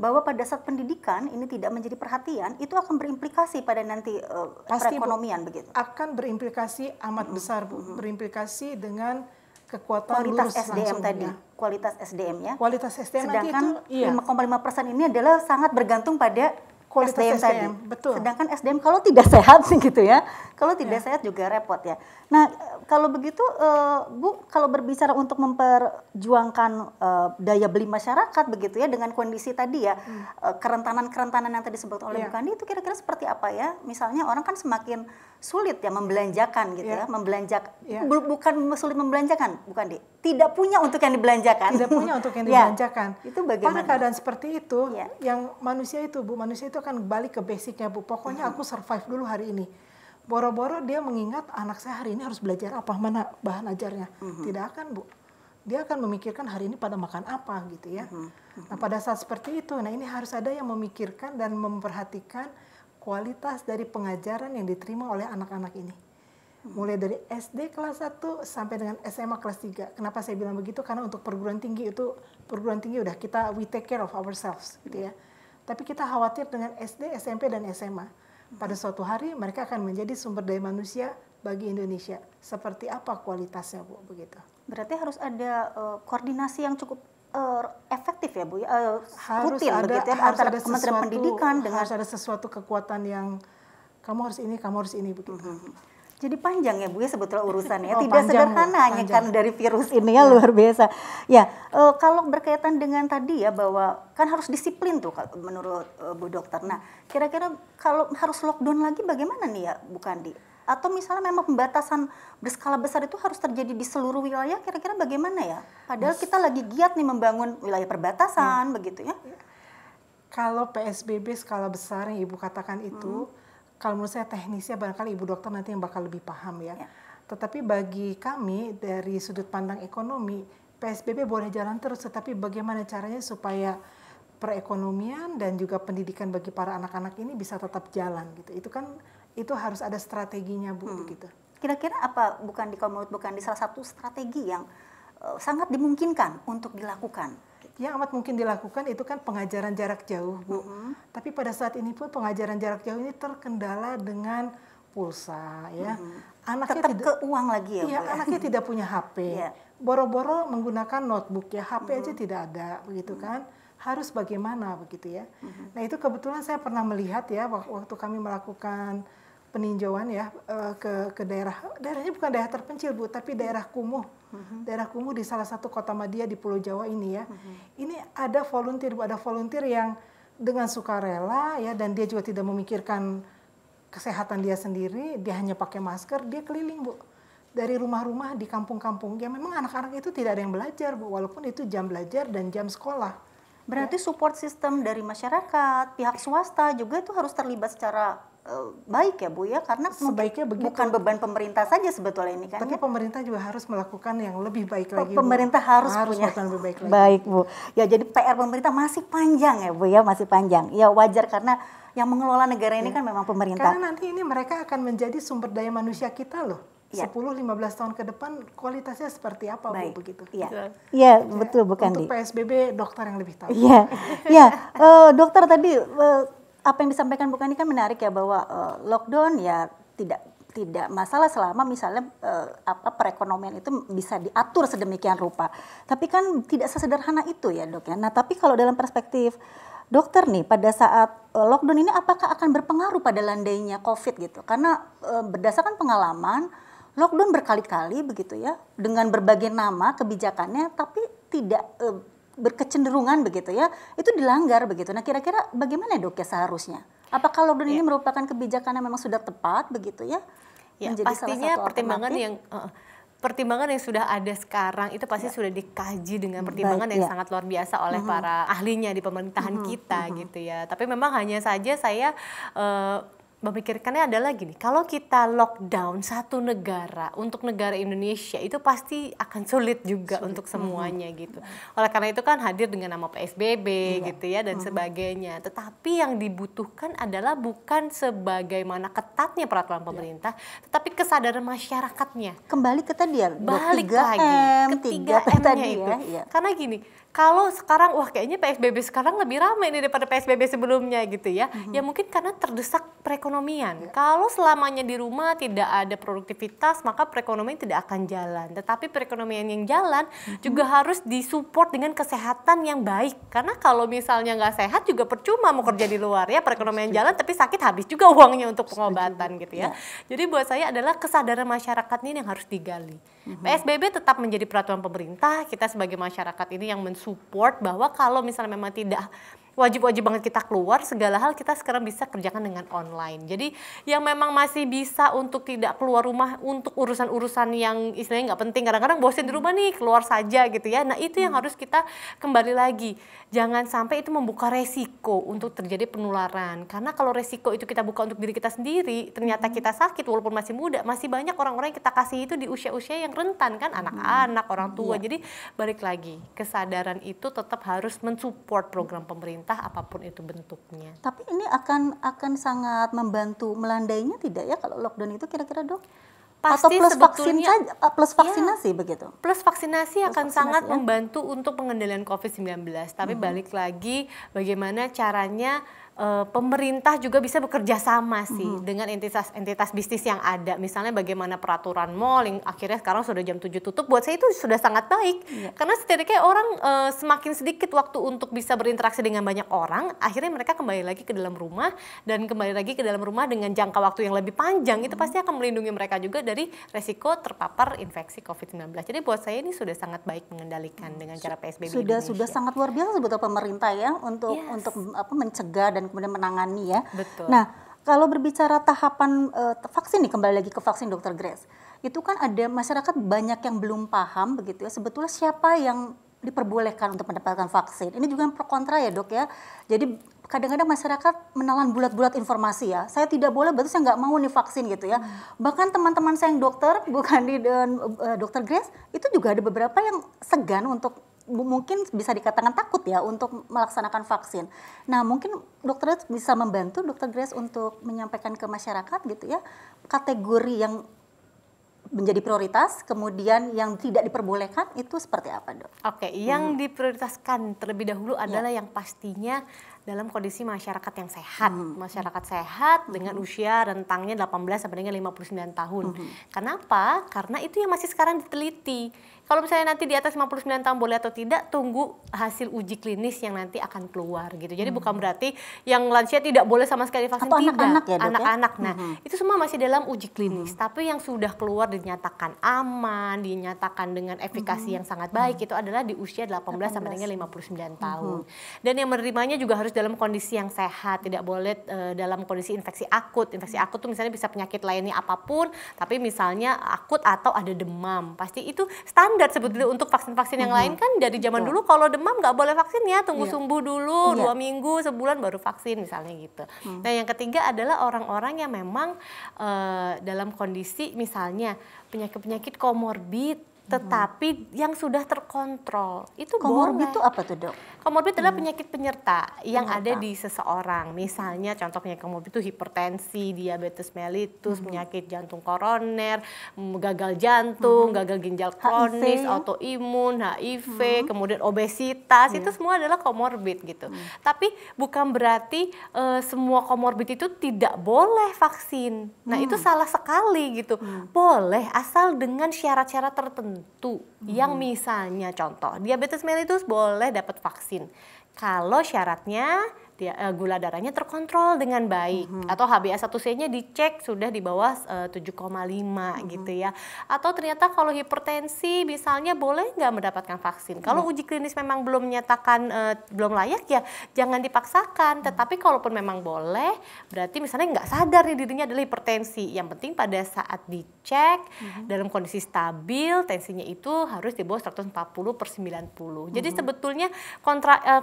Bahwa pada saat pendidikan ini tidak menjadi perhatian, itu akan berimplikasi pada nanti perekonomian, begitu. Akan berimplikasi amat besar, Bu. Berimplikasi dengan kekuatan kualitas SDM langsung, tadi. Ya. Kualitas SDM ya. Kualitas SDM sedangkan nanti itu, iya. 5,5% ini adalah sangat bergantung pada kualitas SDM tadi. Betul. Sedangkan SDM kalau tidak sehat gitu ya, kalau tidak sehat juga repot ya. Nah, kalau begitu Bu, kalau berbicara untuk memperjuangkan daya beli masyarakat begitu ya dengan kondisi tadi ya, kerentanan-kerentanan yang tadi disebutkan oleh Bu Kandi itu kira-kira seperti apa ya? Misalnya orang kan semakin sulit ya membelanjakan gitu ya, membelanjakan. Bukan sulit membelanjakan, Bu Kandi. Tidak punya untuk yang dibelanjakan. Tidak punya untuk yang dibelanjakan. Itu bagaimana? Pada keadaan seperti itu, yang manusia itu, Bu, manusia itu akan balik ke basicnya, Bu. Pokoknya aku survive dulu hari ini. Boro-boro dia mengingat anak saya hari ini harus belajar apa, mana bahan ajarnya. Tidak akan, Bu. Dia akan memikirkan hari ini pada makan apa gitu ya. Nah, pada saat seperti itu, nah ini harus ada yang memikirkan dan memperhatikan kualitas dari pengajaran yang diterima oleh anak-anak ini. Mulai dari SD kelas 1 sampai dengan SMA kelas 3. Kenapa saya bilang begitu? Karena untuk perguruan tinggi itu, perguruan tinggi udah kita we take care of ourselves gitu ya. Tapi kita khawatir dengan SD, SMP, dan SMA. Pada suatu hari mereka akan menjadi sumber daya manusia bagi Indonesia. Seperti apa kualitasnya, Bu? Begitu. Berarti harus ada koordinasi yang cukup efektif ya, Bu? Harus rutin ada, begitu ya, harus antara ada Kementerian sesuatu, Pendidikan dengan... Harus ada sesuatu kekuatan yang kamu harus ini, begitu. Jadi panjang ya Bu ya sebetulnya urusannya, tidak sederhana hanya kan dari virus ini ya, luar biasa. Ya kalau berkaitan dengan tadi ya bahwa kan harus disiplin tuh menurut Bu Dokter. Nah kira-kira kalau harus lockdown lagi bagaimana nih ya Bu Kandi? Atau misalnya memang pembatasan berskala besar itu harus terjadi di seluruh wilayah, kira-kira bagaimana ya? Padahal kita lagi giat nih membangun wilayah perbatasan begitu ya. Kalau PSBB skala besar yang Ibu katakan itu, kalau menurut saya teknisnya barangkali Ibu Dokter nanti yang bakal lebih paham ya. Tetapi bagi kami dari sudut pandang ekonomi, PSBB boleh jalan terus, tetapi bagaimana caranya supaya perekonomian dan juga pendidikan bagi para anak-anak ini bisa tetap jalan gitu. Itu kan itu harus ada strateginya, Bu, begitu. Kira-kira apa bukan di kalau menurut bukan di salah satu strategi yang sangat dimungkinkan untuk dilakukan? Yang amat mungkin dilakukan itu kan pengajaran jarak jauh, Bu. Tapi pada saat ini pun pengajaran jarak jauh ini terkendala dengan pulsa, ya. Anaknya tetap ke uang lagi ya, Bu. Iya, anaknya tidak punya HP. Boro-boro menggunakan notebook ya, HP aja tidak ada, begitu kan. Harus bagaimana, begitu ya. Nah itu kebetulan saya pernah melihat ya, waktu kami melakukan peninjauan ya ke daerahnya bukan daerah terpencil, Bu, tapi daerah kumuh. Daerah kumuh di salah satu kota Madia di Pulau Jawa ini ya. Ini ada volunteer, Bu, ada volunteer yang dengan sukarela ya, dan dia juga tidak memikirkan kesehatan dia sendiri, dia hanya pakai masker, dia keliling, Bu. Dari rumah-rumah di kampung-kampung. Ya memang anak-anak itu tidak ada yang belajar, Bu, walaupun itu jam belajar dan jam sekolah. Berarti support system dari masyarakat, pihak swasta juga itu harus terlibat secara baik ya Bu ya, karena sebaiknya begitu. Bukan beban pemerintah saja sebetulnya ini kan. Tapi ya? Pemerintah juga harus melakukan yang lebih baik lagi. Pemerintah Bu. harus punya yang lebih baik lagi. Baik Bu. Ya jadi PR pemerintah masih panjang ya Bu ya, masih panjang. Ya wajar karena yang mengelola negara ini kan memang pemerintah. Karena nanti ini mereka akan menjadi sumber daya manusia kita loh. Ya. 10-15 tahun ke depan kualitasnya seperti apa baik. Bu begitu? Iya, ya, betul bukan Untuk PSBB dokter yang lebih tahu. Iya, ya. Dokter tadi apa yang disampaikan Bu Kani kan menarik ya bahwa lockdown ya tidak masalah selama misalnya perekonomian itu bisa diatur sedemikian rupa. Tapi kan tidak sesederhana itu ya Dok ya. Nah tapi kalau dalam perspektif dokter nih pada saat lockdown ini apakah akan berpengaruh pada landainya COVID gitu? Karena berdasarkan pengalaman lockdown berkali-kali begitu ya dengan berbagai nama kebijakannya tapi tidak berkecenderungan begitu ya itu dilanggar begitu. Nah kira-kira bagaimana Dok ya seharusnya? Apakah lockdown ini merupakan kebijakan yang memang sudah tepat begitu ya? Ya pastinya pertimbangan yang sudah ada sekarang itu pasti sudah dikaji dengan pertimbangan yang sangat luar biasa oleh para ahlinya di pemerintahan kita gitu ya. Tapi memang hanya saja saya memikirkannya adalah gini, kalau kita lockdown satu negara untuk negara Indonesia itu pasti akan sulit juga untuk semuanya gitu. Oleh karena itu kan hadir dengan nama PSBB gitu ya dan sebagainya. Tetapi yang dibutuhkan adalah bukan sebagaimana ketatnya peraturan pemerintah, tetapi kesadaran masyarakatnya. Kembali ke tadi ya, balik lagi ke 3M-nya itu. Ya. Karena gini, kalau sekarang wah kayaknya PSBB sekarang lebih ramai nih daripada PSBB sebelumnya gitu ya. Ya mungkin karena terdesak perekonomian. Kalau selamanya di rumah tidak ada produktivitas maka perekonomian tidak akan jalan. Tetapi perekonomian yang jalan juga harus disupport dengan kesehatan yang baik. Karena kalau misalnya nggak sehat juga percuma mau kerja di luar ya. Perekonomian jalan tapi sakit habis juga uangnya untuk pengobatan gitu ya. Jadi buat saya adalah kesadaran masyarakat ini yang harus digali. PSBB tetap menjadi peraturan pemerintah. Kita sebagai masyarakat ini yang support bahwa kalau misalnya memang tidak wajib-wajib banget kita keluar, segala hal kita sekarang bisa kerjakan dengan online. Jadi yang memang masih bisa untuk tidak keluar rumah untuk urusan-urusan yang istilahnya nggak penting, kadang-kadang bosen di rumah nih keluar saja gitu ya. Nah itu yang harus kita kembali lagi, jangan sampai itu membuka resiko untuk terjadi penularan. Karena kalau resiko itu kita buka untuk diri kita sendiri, ternyata kita sakit walaupun masih muda, masih banyak orang-orang yang kita kasih itu di usia-usia yang rentan kan, anak-anak, orang tua. Jadi balik lagi, kesadaran itu tetap harus mensupport program pemerintah. Apapun itu bentuknya. Tapi ini akan sangat membantu melandainya tidak ya kalau lockdown itu kira-kira Dok? Pasti. Atau plus vaksin saja, plus vaksinasi begitu? Plus vaksinasi akan sangat membantu untuk pengendalian COVID-19. Tapi balik lagi bagaimana caranya pemerintah juga bisa bekerja sama sih dengan entitas-entitas bisnis yang ada. Misalnya bagaimana peraturan mall yang akhirnya sekarang sudah jam 7 tutup. Buat saya itu sudah sangat baik. Karena setidaknya orang semakin sedikit waktu untuk bisa berinteraksi dengan banyak orang. Akhirnya mereka kembali lagi ke dalam rumah. Dan kembali lagi ke dalam rumah dengan jangka waktu yang lebih panjang. Itu pasti akan melindungi mereka juga dari resiko terpapar infeksi COVID-19. Jadi buat saya ini sudah sangat baik mengendalikan dengan cara PSBB Indonesia. Sudah sangat luar biasa sebetulnya pemerintah ya untuk apa, mencegah dan kemudian menangani ya. Betul. Nah, kalau berbicara tahapan vaksin nih, kembali lagi ke vaksin Dr. Grace. Itu kan ada masyarakat banyak yang belum paham begitu ya, sebetulnya siapa yang diperbolehkan untuk mendapatkan vaksin. Ini juga pro kontra ya Dok ya. Jadi kadang-kadang masyarakat menelan bulat-bulat informasi ya. Saya tidak boleh, berarti saya nggak mau nih vaksin gitu ya. Bahkan teman-teman saya yang dokter, Bu Kandi dan Dr. Grace, itu juga ada beberapa yang segan untuk mungkin bisa dikatakan takut ya untuk melaksanakan vaksin. Nah mungkin dokter bisa membantu Dr. Grace untuk menyampaikan ke masyarakat gitu ya, kategori yang menjadi prioritas, kemudian yang tidak diperbolehkan itu seperti apa Dok? Oke, yang diprioritaskan terlebih dahulu adalah yang pastinya dalam kondisi masyarakat yang sehat. Masyarakat sehat dengan usia rentangnya 18-59 tahun. Kenapa? Karena itu yang masih sekarang diteliti. Kalau misalnya nanti di atas 59 tahun boleh atau tidak, tunggu hasil uji klinis yang nanti akan keluar gitu. Jadi bukan berarti yang lansia tidak boleh sama sekali vaksin. Anak-anak ya Dok? Anak-anak. Nah itu semua masih dalam uji klinis. Tapi yang sudah keluar dinyatakan aman, dinyatakan dengan efikasi yang sangat baik itu adalah di usia 18-59 tahun. Dan yang menerimanya juga harus harus dalam kondisi yang sehat, tidak boleh dalam kondisi infeksi akut. Infeksi akut tuh misalnya bisa penyakit lainnya apapun, tapi misalnya akut atau ada demam. Pasti itu standar sebetulnya untuk vaksin-vaksin yang lain kan dari zaman dulu kalau demam nggak boleh vaksin ya, tunggu sembuh dulu 2 minggu, sebulan baru vaksin misalnya gitu. Nah yang ketiga adalah orang-orang yang memang dalam kondisi misalnya penyakit-penyakit komorbid, tetapi yang sudah terkontrol itu komorbid itu apa tuh dok? Komorbid adalah penyakit penyerta yang ada di seseorang. Misalnya contohnya komorbid itu hipertensi, diabetes mellitus, penyakit jantung koroner, gagal jantung, gagal ginjal kronis, autoimun, HIV, kemudian obesitas, itu semua adalah komorbid gitu. Tapi bukan berarti semua komorbid itu tidak boleh vaksin. Nah itu salah sekali gitu. Boleh asal dengan syarat-syarat tertentu. Yang misalnya contoh diabetes mellitus boleh dapat vaksin kalau syaratnya gula darahnya terkontrol dengan baik, atau HbA1c-nya dicek sudah di bawah 7,5 gitu ya. Atau ternyata kalau hipertensi misalnya boleh nggak mendapatkan vaksin. Kalau uji klinis memang belum menyatakan belum layak ya jangan dipaksakan. Tetapi kalaupun memang boleh berarti misalnya nggak sadar nih dirinya adalah hipertensi. Yang penting pada saat dicek dalam kondisi stabil tensinya itu harus di bawah 140/90. Jadi sebetulnya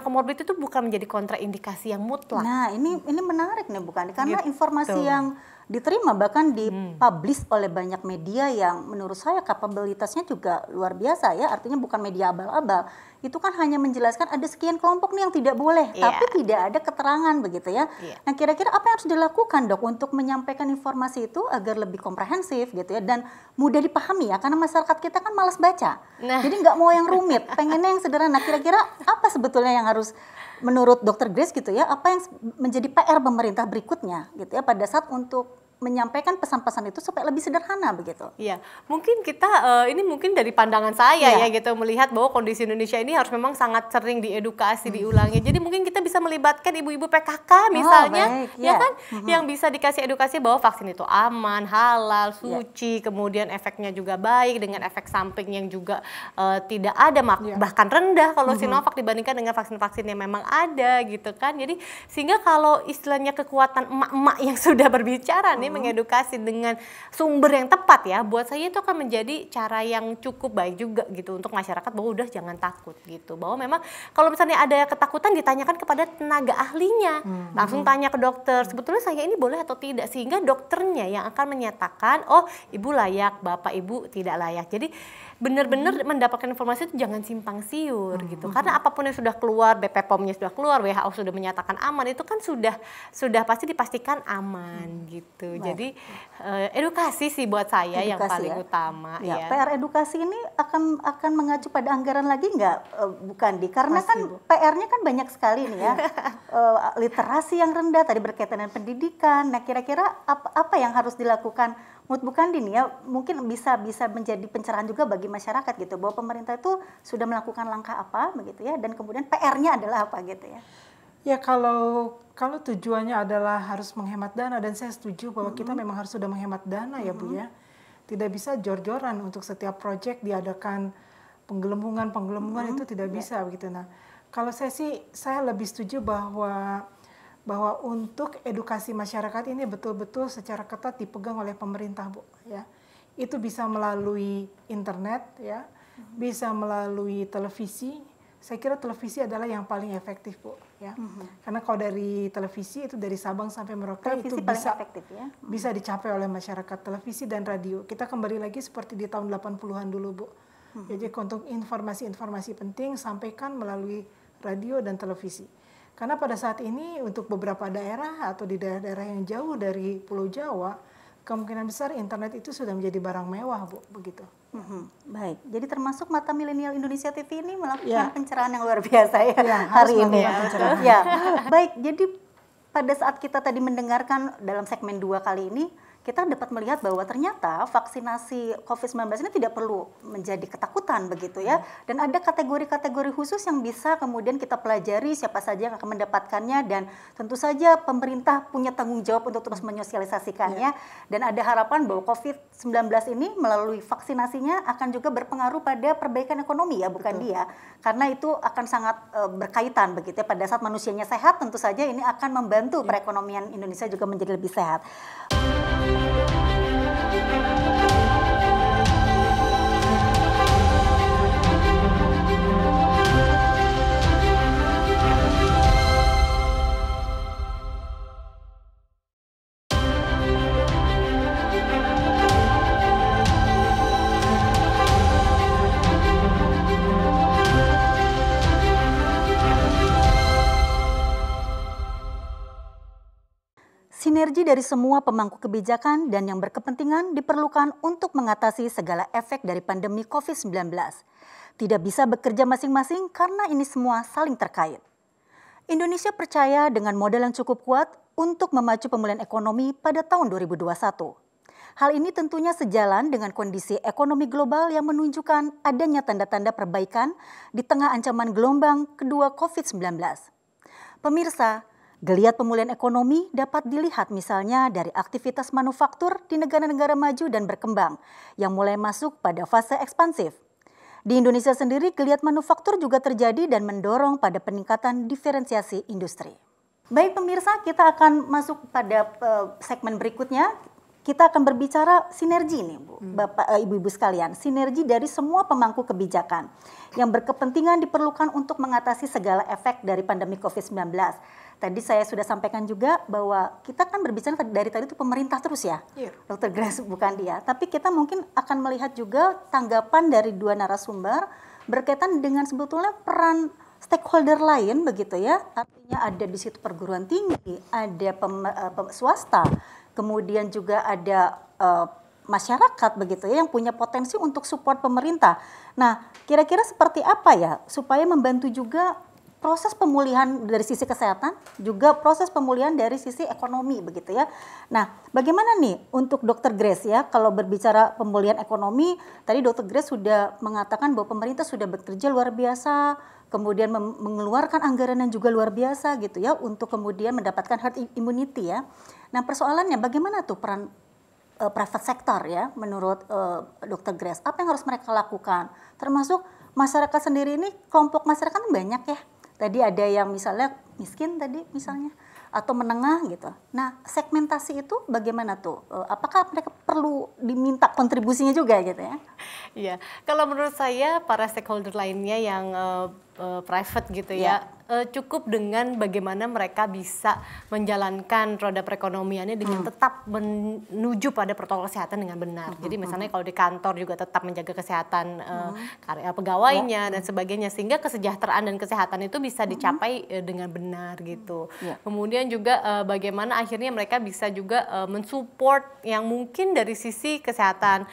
komorbid itu bukan menjadi kontraindikasi yang mutlak. Nah, ini menarik nih bukan? Karena gitu. Informasi yang diterima bahkan dipublish oleh banyak media yang menurut saya kapabilitasnya juga luar biasa ya. Artinya bukan media abal-abal. Itu kan hanya menjelaskan ada sekian kelompok nih yang tidak boleh, tapi tidak ada keterangan begitu ya. Nah, kira-kira apa yang harus dilakukan dok untuk menyampaikan informasi itu agar lebih komprehensif gitu ya dan mudah dipahami ya karena masyarakat kita kan malas baca. Nah. Jadi nggak mau yang rumit, pengennya yang sederhana. Kira-kira apa sebetulnya yang harus menurut Dr. Grace gitu ya, apa yang menjadi PR pemerintah berikutnya gitu ya pada saat untuk menyampaikan pesan-pesan itu supaya lebih sederhana begitu. Iya, mungkin kita ini mungkin dari pandangan saya ya gitu melihat bahwa kondisi Indonesia ini harus memang sangat sering diedukasi, diulangnya. Jadi mungkin kita bisa melibatkan ibu-ibu PKK misalnya, ya kan, yang bisa dikasih edukasi bahwa vaksin itu aman, halal, suci, kemudian efeknya juga baik dengan efek samping yang juga tidak ada bahkan rendah kalau Sinovac dibandingkan dengan vaksin-vaksin yang memang ada gitu kan. Jadi sehingga kalau istilahnya kekuatan emak-emak yang sudah berbicara nih mengedukasi dengan sumber yang tepat ya, buat saya itu akan menjadi cara yang cukup baik juga gitu untuk masyarakat bahwa udah jangan takut gitu, bahwa memang kalau misalnya ada ketakutan ditanyakan kepada tenaga ahlinya, langsung tanya ke dokter sebetulnya saya ini boleh atau tidak, sehingga dokternya yang akan menyatakan oh ibu layak, bapak ibu tidak layak. Jadi benar-benar mendapatkan informasi itu jangan simpang siur gitu, karena apapun yang sudah keluar, BPOM-nya sudah keluar, WHO sudah menyatakan aman, itu kan sudah pasti dipastikan aman gitu. Baik. Jadi edukasi sih buat saya edukasi yang paling utama. Ya. PR edukasi ini akan mengacu pada anggaran lagi nggak, bukan di karena pasti, kan PR-nya kan banyak sekali nih ya, literasi yang rendah tadi berkaitan dengan pendidikan. Nah kira-kira apa yang harus dilakukan? Bukan Dini ya, mungkin bisa menjadi pencerahan juga bagi masyarakat gitu bahwa pemerintah itu sudah melakukan langkah apa begitu ya dan kemudian PR-nya adalah apa gitu ya. Ya kalau tujuannya adalah harus menghemat dana dan saya setuju bahwa kita memang harus sudah menghemat dana ya Bu ya. Tidak bisa jor-joran untuk setiap proyek diadakan penggelembungan itu tidak bisa begitu. Nah, kalau saya lebih setuju bahwa untuk edukasi masyarakat ini betul-betul secara ketat dipegang oleh pemerintah Bu ya. Itu bisa melalui internet ya, bisa melalui televisi. Saya kira televisi adalah yang paling efektif Bu ya. Karena kalau dari televisi itu dari Sabang sampai Merauke itu bisa efektif, ya? Bisa dicapai oleh masyarakat, televisi dan radio. Kita kembali lagi seperti di tahun 80-an dulu Bu. Jadi untuk informasi-informasi penting sampaikan melalui radio dan televisi. Karena pada saat ini untuk beberapa daerah atau di daerah-daerah yang jauh dari Pulau Jawa, kemungkinan besar internet itu sudah menjadi barang mewah, Bu, begitu. Baik, jadi termasuk Mata Milenial Indonesia TV ini melakukan pencerahan yang luar biasa ya, hari ini. Baik, jadi pada saat kita tadi mendengarkan dalam segmen 2 kali ini, kita dapat melihat bahwa ternyata vaksinasi COVID-19 ini tidak perlu menjadi ketakutan begitu ya. Dan ada kategori-kategori khusus yang bisa kemudian kita pelajari siapa saja yang akan mendapatkannya, dan tentu saja pemerintah punya tanggung jawab untuk terus menyosialisasikannya. Dan ada harapan bahwa COVID-19 ini melalui vaksinasinya akan juga berpengaruh pada perbaikan ekonomi ya, bukan dia. Karena itu akan sangat berkaitan begitu ya. Pada saat manusianya sehat tentu saja ini akan membantu perekonomian Indonesia juga menjadi lebih sehat. Sinergi dari semua pemangku kebijakan dan yang berkepentingan diperlukan untuk mengatasi segala efek dari pandemi COVID-19. Tidak bisa bekerja masing-masing karena ini semua saling terkait. Indonesia percaya dengan modal yang cukup kuat untuk memacu pemulihan ekonomi pada tahun 2021. Hal ini tentunya sejalan dengan kondisi ekonomi global yang menunjukkan adanya tanda-tanda perbaikan di tengah ancaman gelombang kedua COVID-19. Pemirsa, geliat pemulihan ekonomi dapat dilihat misalnya dari aktivitas manufaktur di negara-negara maju dan berkembang yang mulai masuk pada fase ekspansif. Di Indonesia sendiri, geliat manufaktur juga terjadi dan mendorong pada peningkatan diferensiasi industri. Baik pemirsa, kita akan masuk pada segmen berikutnya. Kita akan berbicara sinergi nih Bu, Bapak, Ibu-Ibu sekalian. Sinergi dari semua pemangku kebijakan yang berkepentingan diperlukan untuk mengatasi segala efek dari pandemi COVID-19. Tadi saya sudah sampaikan juga bahwa kita kan berbicara dari tadi itu pemerintah terus ya, Dr. Grace, bukan dia. Tapi kita mungkin akan melihat juga tanggapan dari dua narasumber berkaitan dengan sebetulnya peran stakeholder lain begitu ya. Artinya ada di situ perguruan tinggi, ada swasta, kemudian juga ada masyarakat begitu ya yang punya potensi untuk support pemerintah. Nah, kira-kira seperti apa ya supaya membantu juga proses pemulihan dari sisi kesehatan, juga proses pemulihan dari sisi ekonomi begitu ya. Nah, bagaimana nih untuk Dr. Grace ya, kalau berbicara pemulihan ekonomi, tadi Dr. Grace sudah mengatakan bahwa pemerintah sudah bekerja luar biasa, kemudian mengeluarkan anggaran yang juga luar biasa gitu ya, untuk kemudian mendapatkan herd immunity ya. Nah, persoalannya bagaimana tuh peran private sector ya, menurut Dr. Grace, apa yang harus mereka lakukan? Termasuk masyarakat sendiri ini, kelompok masyarakat banyak ya. Tadi ada yang misalnya miskin tadi misalnya, atau menengah gitu. Nah, segmentasi itu bagaimana tuh? Apakah mereka perlu diminta kontribusinya juga gitu ya? Iya, kalau menurut saya para stakeholder lainnya yang private gitu ya, cukup dengan bagaimana mereka bisa menjalankan roda perekonomiannya dengan tetap menuju pada protokol kesehatan dengan benar. Jadi misalnya kalau di kantor juga tetap menjaga kesehatan karya pegawainya dan sebagainya, sehingga kesejahteraan dan kesehatan itu bisa dicapai dengan benar gitu. Kemudian juga bagaimana akhirnya mereka bisa juga mensupport yang mungkin dari sisi kesehatan,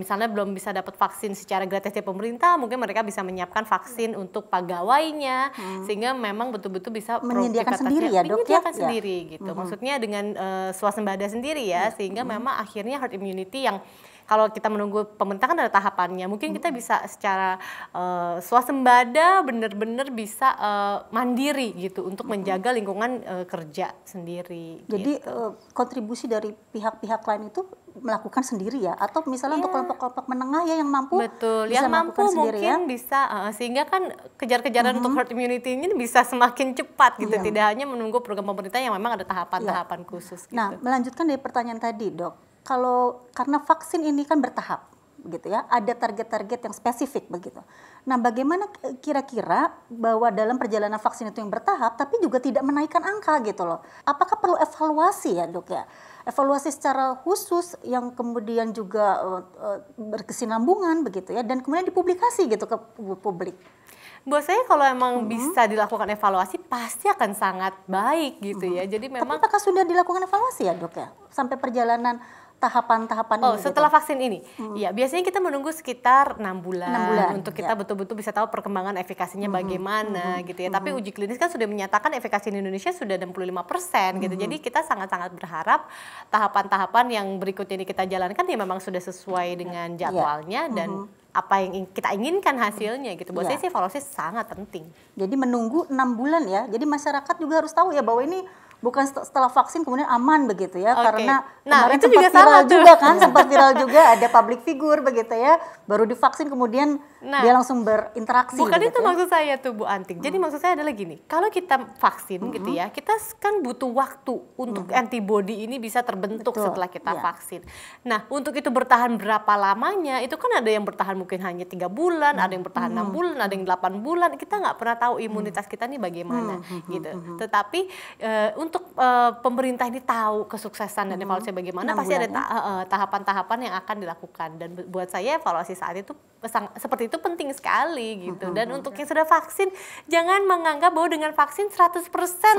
misalnya belum bisa dapat vaksin secara gratis dari pemerintah, mungkin mereka bisa menyiapkan vaksin untuk pegawainya, sehingga memang betul-betul bisa menyediakan sendiri ya dok ya, sendiri gitu. Maksudnya dengan swasembada sendiri ya, sehingga memang akhirnya herd immunity yang kalau kita menunggu pemerintah kan ada tahapannya, mungkin kita bisa secara swasembada benar-benar bisa mandiri gitu untuk menjaga lingkungan kerja sendiri. Jadi gitu. Kontribusi dari pihak-pihak lain itu melakukan sendiri ya, atau misalnya untuk kelompok-kelompok menengah ya yang mampu, yang mampu mungkin ya? Bisa sehingga kan kejar-kejaran untuk herd immunity ini bisa semakin cepat gitu, tidak hanya menunggu program pemerintah yang memang ada tahapan-tahapan khusus. Gitu. Nah, melanjutkan dari pertanyaan tadi dok. Kalau karena vaksin ini kan bertahap begitu ya, ada target-target yang spesifik begitu. Nah, bagaimana kira-kira bahwa dalam perjalanan vaksin itu yang bertahap tapi juga tidak menaikkan angka gitu loh. Apakah perlu evaluasi ya dok ya? Evaluasi secara khusus yang kemudian juga berkesinambungan begitu ya, dan kemudian dipublikasi gitu ke publik. Buat saya kalau emang bisa dilakukan evaluasi pasti akan sangat baik gitu ya. Jadi memang. Tapi apakah sudah dilakukan evaluasi ya dok ya? Sampai perjalanan tahapan-tahapan ini? Oh, setelah vaksin ini? Iya, biasanya kita menunggu sekitar 6 bulan untuk kita betul-betul bisa tahu perkembangan efikasinya bagaimana gitu ya. Tapi uji klinis kan sudah menyatakan efikasi di Indonesia sudah 65% gitu. Jadi kita sangat-sangat berharap tahapan-tahapan yang berikutnya ini kita jalankan ya memang sudah sesuai dengan jadwalnya dan apa yang kita inginkan hasilnya gitu. Buat saya sih evaluasi sangat penting. Jadi menunggu 6 bulan ya. Jadi masyarakat juga harus tahu ya bahwa ini bukan setelah vaksin kemudian aman begitu ya. Karena kemarin itu sempat viral juga kan, sempat viral juga ada public figure begitu ya. Baru divaksin kemudian dia langsung berinteraksi. Bukan gitu, itu maksud saya tuh Bu Antik. Jadi maksud saya adalah gini, kalau kita vaksin gitu ya, kita kan butuh waktu untuk antibody ini bisa terbentuk setelah kita vaksin. Nah untuk itu bertahan berapa lamanya, itu kan ada yang bertahan mungkin hanya 3 bulan, ada yang bertahan 6 bulan, ada yang 8 bulan. Kita nggak pernah tahu imunitas kita nih bagaimana gitu. Tetapi untuk pemerintah ini tahu kesuksesan dan evaluasi bagaimana, pasti ada tahapan-tahapan yang akan dilakukan. Dan buat saya evaluasi saat itu seperti itu penting sekali gitu. Dan untuk yang sudah vaksin, jangan menganggap bahwa dengan vaksin 100%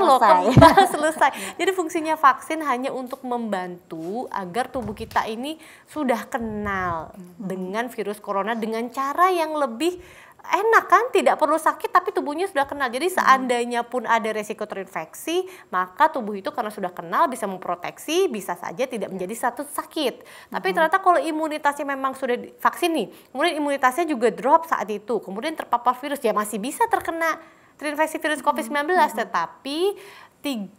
loh kembang selesai. Jadi fungsinya vaksin hanya untuk membantu agar tubuh kita ini sudah kenal dengan virus corona dengan cara yang lebih enak kan, tidak perlu sakit tapi tubuhnya sudah kenal. Jadi seandainya pun ada resiko terinfeksi, maka tubuh itu karena sudah kenal bisa memproteksi, bisa saja tidak menjadi satu sakit. Tapi ternyata kalau imunitasnya memang sudah vaksin nih, kemudian imunitasnya juga drop saat itu, kemudian terpapar virus, ya masih bisa terkena terinfeksi virus COVID-19, tetapi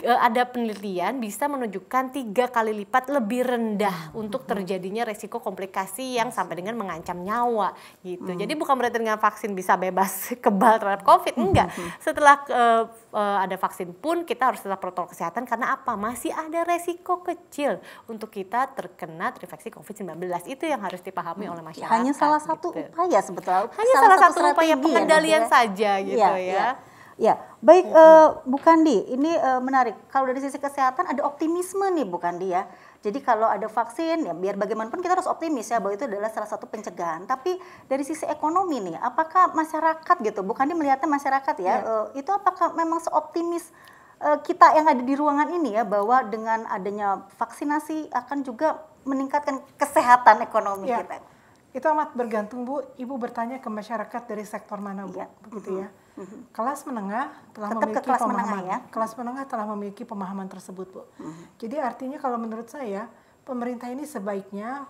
ada penelitian bisa menunjukkan 3 kali lipat lebih rendah untuk terjadinya resiko komplikasi yang sampai dengan mengancam nyawa gitu. Jadi bukan berarti dengan vaksin bisa bebas kebal terhadap COVID, enggak. Setelah ada vaksin pun kita harus tetap protokol kesehatan karena apa? Masih ada resiko kecil untuk kita terkena terinfeksi COVID-19. Itu yang harus dipahami oleh masyarakat. Hanya salah satu upaya sebetulnya. Hanya salah satu upaya pengendalian saja gitu ya. Ya, baik Bu Kandi, ini menarik. Kalau dari sisi kesehatan ada optimisme nih Bu Kandi ya. Jadi kalau ada vaksin ya biar bagaimanapun kita harus optimis ya bahwa itu adalah salah satu pencegahan. Tapi dari sisi ekonomi nih, apakah masyarakat gitu, Bu Kandi melihatnya masyarakat ya, itu apakah memang seoptimis kita yang ada di ruangan ini ya bahwa dengan adanya vaksinasi akan juga meningkatkan kesehatan ekonomi kita? Itu amat bergantung Bu, Ibu bertanya ke masyarakat dari sektor mana Bu, begitu ya. Kelas menengah telah memiliki pemahaman tersebut Bu. Jadi artinya kalau menurut saya pemerintah ini sebaiknya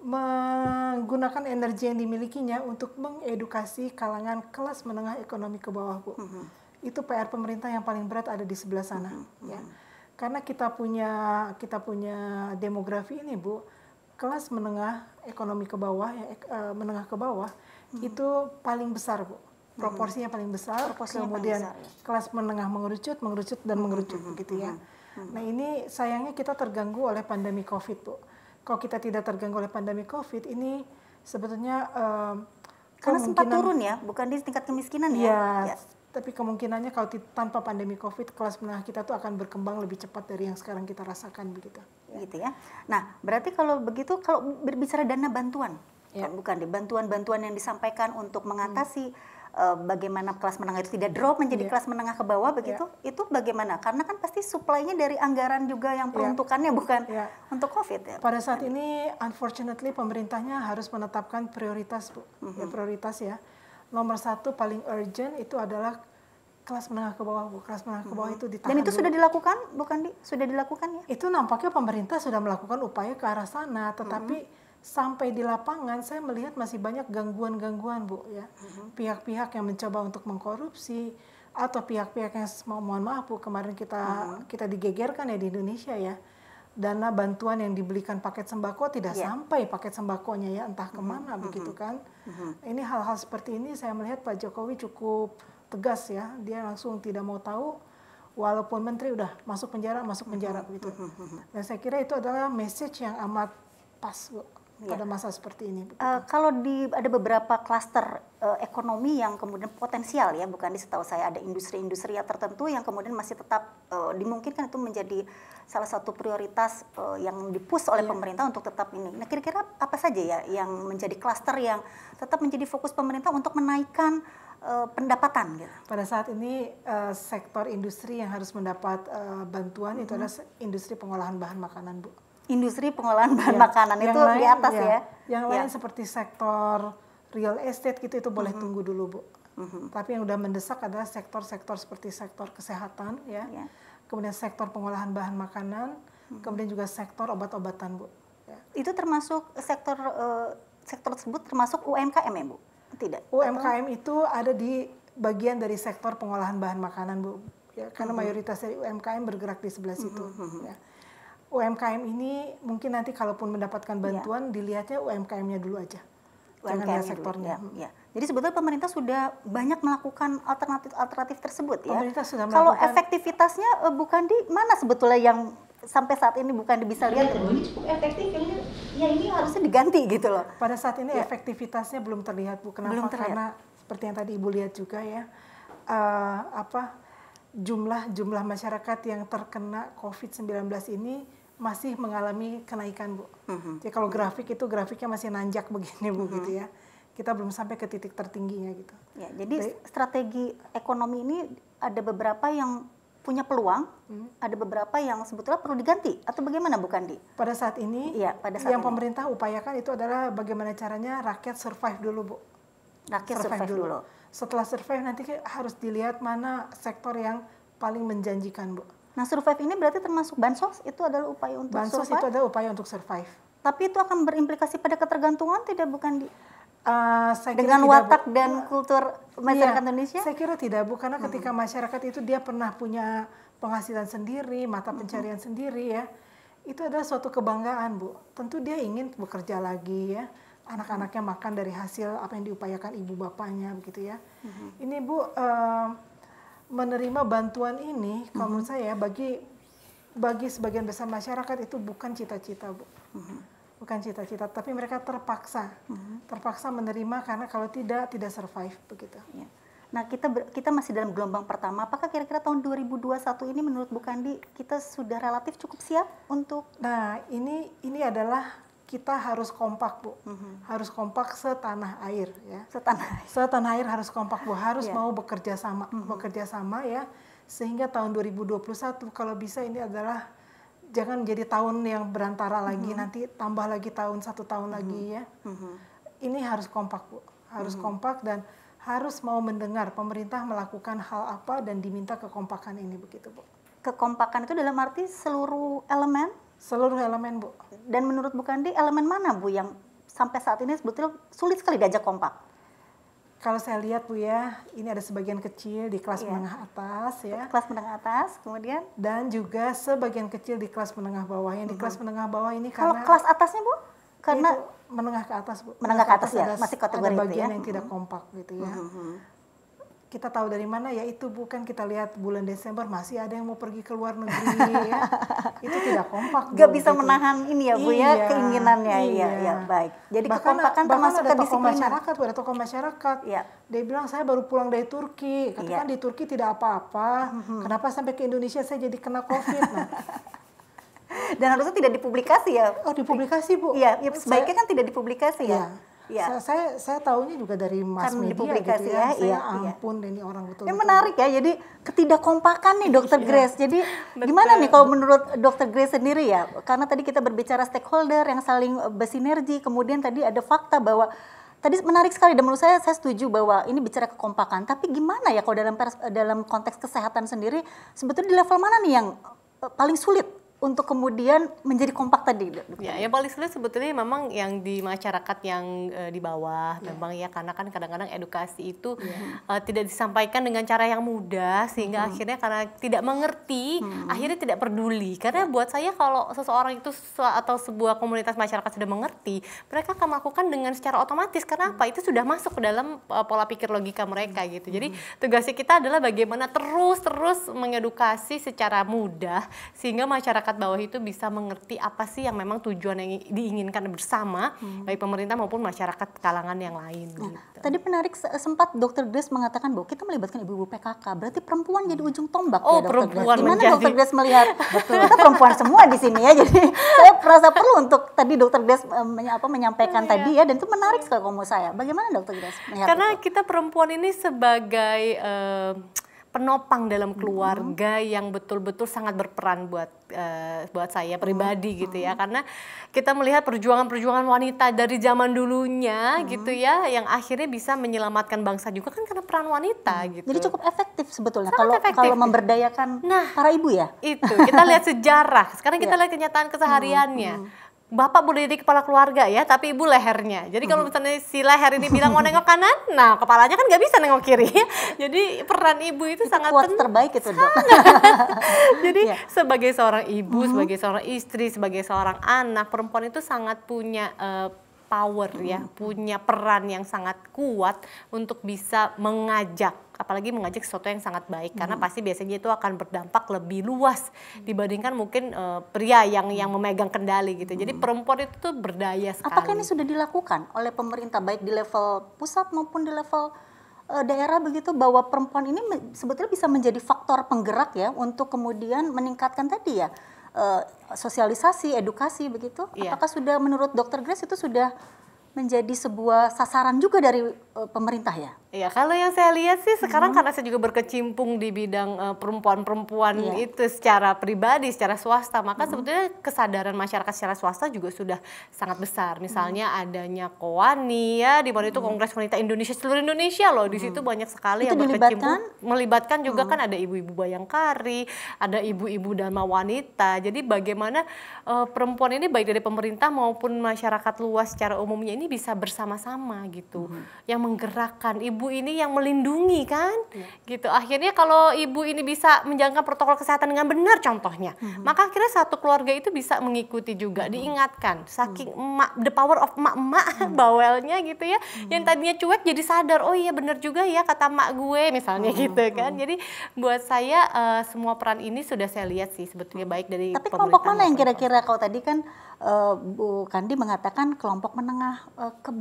menggunakan energi yang dimilikinya untuk mengedukasi kalangan kelas menengah ekonomi ke bawah Bu. Itu PR pemerintah yang paling berat ada di sebelah sana ya. Karena kita punya demografi ini Bu, kelas menengah ekonomi ke bawah ya, menengah ke bawah itu paling besar Bu. Proporsinya paling besar, kemudian kelas menengah mengerucut, dan mengerucut gitu ya. Nah ini sayangnya kita terganggu oleh pandemi COVID Bu. Kalau kita tidak terganggu oleh pandemi COVID ini sebetulnya karena sempat turun ya, bukan di tingkat kemiskinan ya. Tapi kemungkinannya kalau tanpa pandemi COVID, kelas menengah kita tuh akan berkembang lebih cepat dari yang sekarang kita rasakan begitu. Gitu ya. Nah berarti kalau begitu, kalau berbicara dana bantuan, bukan deh, bantuan-bantuan yang disampaikan untuk mengatasi bagaimana kelas menengah itu tidak drop menjadi kelas menengah ke bawah begitu, itu bagaimana? Karena kan pasti suplainya dari anggaran juga yang peruntukannya bukan untuk COVID ya. Pada saat ini unfortunately pemerintahnya harus menetapkan prioritas Bu, ya, prioritas ya. Nomor 1 paling urgent itu adalah kelas menengah ke bawah Bu, kelas menengah ke bawah itu ditahan. Dan itu sudah dilakukan bukan di? Sudah dilakukan ya? Itu nampaknya pemerintah sudah melakukan upaya ke arah sana, tetapi sampai di lapangan saya melihat masih banyak gangguan-gangguan Bu ya. Pihak-pihak yang mencoba untuk mengkorupsi atau pihak-pihak yang mohon maaf Bu, kemarin kita digegerkan ya di Indonesia ya. Dana bantuan yang dibelikan paket sembako tidak sampai paket sembakonya ya, entah kemana begitu kan. Ini hal-hal seperti ini saya melihat Pak Jokowi cukup tegas ya. Dia langsung tidak mau tahu walaupun menteri udah masuk penjara begitu. Dan saya kira itu adalah message yang amat pas Bu pada masa seperti ini. Kalau ada beberapa klaster ekonomi yang kemudian potensial ya, bukan setahu saya ada industri-industri tertentu yang kemudian masih tetap dimungkinkan itu menjadi salah satu prioritas yang dipush oleh pemerintah untuk tetap ini. Nah kira-kira apa saja ya yang menjadi klaster yang tetap menjadi fokus pemerintah untuk menaikkan pendapatan? Gitu? Pada saat ini sektor industri yang harus mendapat bantuan itu adalah industri pengolahan bahan makanan Bu. industri pengolahan bahan makanan yang itu lain, di atas ya. Yang lain seperti sektor real estate gitu itu boleh tunggu dulu, Bu. Tapi yang udah mendesak adalah sektor-sektor seperti sektor kesehatan ya. Kemudian sektor pengolahan bahan makanan, kemudian juga sektor obat-obatan, Bu. Itu termasuk sektor sektor tersebut termasuk UMKM ya, Bu? Tidak. UMKM atau? Itu ada di bagian dari sektor pengolahan bahan makanan, Bu. Ya, karena mayoritas dari UMKM bergerak di sebelah situ. Ya. UMKM ini mungkin nanti kalaupun mendapatkan bantuan dilihatnya UMKM-nya dulu aja. UMKM sektornya. Ya. Jadi sebetulnya pemerintah sudah banyak melakukan alternatif tersebut ya. Pemerintah sudah melakukan. Kalau efektivitasnya bukan di mana sebetulnya yang sampai saat ini bukan bisa lihat ini cukup efektif, ini harusnya diganti gitu loh. Pada saat ini efektivitasnya belum terlihat, Bu. Kenapa? Belum terlihat. Karena seperti yang tadi Ibu lihat juga ya, jumlah masyarakat yang terkena COVID-19 ini masih mengalami kenaikan, Bu. Jadi kalau grafik itu grafiknya masih nanjak begini, Bu, gitu ya. Kita belum sampai ke titik tertingginya gitu. Ya, jadi strategi ekonomi ini ada beberapa yang punya peluang, ada beberapa yang sebetulnya perlu diganti atau bagaimana, Bu Kandi? Pada saat ini, yang pemerintah upayakan itu adalah bagaimana caranya rakyat survive dulu, Bu. Rakyat survive dulu. Setelah survive nanti harus dilihat mana sektor yang paling menjanjikan, Bu. Nah, survive ini berarti termasuk bansos itu adalah upaya untuk survive? Bansos itu adalah upaya untuk survive. Tapi itu akan berimplikasi pada ketergantungan tidak, Bu Kandi? Dengan watak dan kultur masyarakat Indonesia? Saya kira tidak, Bu, karena ketika masyarakat itu dia pernah punya penghasilan sendiri, mata pencarian sendiri ya, itu adalah suatu kebanggaan, Bu. Tentu dia ingin bekerja lagi ya, anak-anaknya makan dari hasil apa yang diupayakan ibu bapaknya begitu ya. Ini, Bu, menerima bantuan ini kalau menurut saya bagi sebagian besar masyarakat itu bukan cita-cita, Bu. Bukan cita-cita, tapi mereka terpaksa, menerima karena kalau tidak survive begitu. Ya. Nah, kita masih dalam gelombang pertama. Apakah kira-kira tahun 2021 ini menurut Bu Kandi kita sudah relatif cukup siap untuk? Nah, ini adalah kita harus kompak, Bu. Harus kompak setanah air ya. Setanah air harus kompak, Bu. Harus mau bekerja sama, ya. Sehingga tahun 2021 kalau bisa ini adalah jangan menjadi tahun yang berantara lagi, nanti tambah lagi satu tahun lagi ya. Ini harus kompak, Bu. Harus kompak dan harus mau mendengar pemerintah melakukan hal apa dan diminta kekompakan ini begitu, Bu. Kekompakan itu dalam arti seluruh elemen? Seluruh elemen, Bu. Dan menurut Bu Kandi, elemen mana, Bu, yang sampai saat ini sebetulnya sulit sekali diajak kompak? Kalau saya lihat, Bu ya, ini ada sebagian kecil di kelas menengah atas ya. Kelas menengah atas, kemudian? Dan juga sebagian kecil di kelas menengah bawah. Yang di kelas menengah bawah ini karena... Kalau kelas atasnya, Bu? Karena... menengah ke atas, Bu. Menengah ke atas ya, ada, masih kategori itu ya. Ada bagian yang tidak kompak gitu ya. Kita tahu dari mana ya itu, Bu, kan kita lihat bulan Desember masih ada yang mau pergi ke luar negeri ya. Itu tidak kompak, Bu. Gak bisa gitu. Menahan ini ya, Bu, ya, keinginannya. Iya, baik. Jadi kekompakan termasuk kedisiplinan. Ada tokoh masyarakat, dia bilang saya baru pulang dari Turki. Katakan di Turki tidak apa-apa, kenapa sampai ke Indonesia saya jadi kena COVID? Nah, dan harusnya tidak dipublikasi ya. Oh, dipublikasi, Bu. Iya, ya, sebaiknya kan tidak dipublikasi ya. Saya tahunya juga dari mass media dipublikasi gitu ya. Ampun, ini orang betul-betul. Ini menarik ya, jadi ketidakkompakan nih Dr. Grace. Jadi gimana nih kalau menurut Dr. Grace sendiri ya? Karena tadi kita berbicara stakeholder yang saling bersinergi, kemudian tadi ada fakta bahwa tadi menarik sekali dan menurut saya setuju bahwa ini bicara kekompakan. Tapi gimana ya kalau dalam konteks kesehatan sendiri sebetulnya di level mana nih yang paling sulit untuk kemudian menjadi kompak tadi? Ya, yang paling sulit sebetulnya memang yang di masyarakat yang di bawah, memang ya, karena kan kadang-kadang edukasi itu tidak disampaikan dengan cara yang mudah, sehingga akhirnya karena tidak mengerti, akhirnya tidak peduli. Karena buat saya kalau seseorang itu atau sebuah komunitas masyarakat sudah mengerti, mereka akan melakukan dengan secara otomatis. Karena apa? Itu sudah masuk ke dalam pola pikir logika mereka gitu. Jadi tugasnya kita adalah bagaimana terus mengedukasi secara mudah, sehingga masyarakat bawah itu bisa mengerti apa sih yang memang tujuan yang diinginkan bersama baik pemerintah maupun masyarakat kalangan yang lain. Nah, gitu. Tadi menarik sempat Dr. Grace mengatakan bahwa kita melibatkan ibu-ibu PKK, berarti perempuan jadi ujung tombak ya, Dr. Grace. Gimana Dr. Grace melihat? Betul, kita perempuan semua di sini ya, jadi saya merasa perlu untuk tadi Dr. Grace menyampaikan tadi ya, dan itu menarik sekali menurut saya. Bagaimana Dr. Grace melihat? Karena kita perempuan ini sebagai penopang dalam keluarga yang betul-betul sangat berperan buat saya pribadi gitu ya, karena kita melihat perjuangan-perjuangan wanita dari zaman dulunya gitu ya, yang akhirnya bisa menyelamatkan bangsa juga kan karena peran wanita gitu. Jadi cukup efektif sebetulnya kalau memberdayakan para ibu ya. Itu kita lihat sejarah. Sekarang kita lihat kenyataan kesehariannya. Bapak boleh jadi kepala keluarga ya, tapi ibu lehernya. Jadi kalau misalnya si leher ini bilang mau nengok kanan, nah kepalanya kan nggak bisa nengok kiri. Jadi peran ibu itu sangat kuat terbaik itu, Dok. Jadi sebagai seorang ibu, sebagai seorang istri, sebagai seorang anak, perempuan itu sangat punya power ya, punya peran yang sangat kuat untuk bisa mengajak, apalagi mengajak sesuatu yang sangat baik, karena pasti biasanya itu akan berdampak lebih luas dibandingkan mungkin pria yang memegang kendali gitu. Jadi perempuan itu tuh berdaya sekali. Apakah ini sudah dilakukan oleh pemerintah baik di level pusat maupun di level daerah begitu, bahwa perempuan ini sebetulnya bisa menjadi faktor penggerak ya untuk kemudian meningkatkan tadi ya sosialisasi, edukasi begitu. Apakah sudah menurut Dr. Grace itu sudah menjadi sebuah sasaran juga dari pemerintah ya? Iya, kalau yang saya lihat sih sekarang karena saya juga berkecimpung di bidang perempuan-perempuan itu secara pribadi, secara swasta, maka sebetulnya kesadaran masyarakat secara swasta juga sudah sangat besar. Misalnya adanya Kowani ya, di mana itu Kongres Wanita Indonesia seluruh Indonesia loh, di situ banyak sekali itu yang berkecimpung, melibatkan juga kan ada ibu-ibu bayangkari, ada ibu-ibu dharma wanita. Jadi bagaimana perempuan ini baik dari pemerintah maupun masyarakat luas secara umumnya ini bisa bersama-sama gitu, yang menggerakkan ibu. Ibu ini yang melindungi kan, gitu. Akhirnya kalau ibu ini bisa menjalankan protokol kesehatan dengan benar contohnya, maka akhirnya satu keluarga itu bisa mengikuti juga, diingatkan. Saking emak, the power of emak-emak, bawelnya gitu ya, yang tadinya cuek jadi sadar, oh iya benar juga ya kata emak gue misalnya gitu kan. Jadi buat saya semua peran ini sudah saya lihat sih sebetulnya baik dari pemerintah. Tapi kelompok mana yang kira-kira kalau tadi kan Bu Kandi mengatakan kelompok menengah ke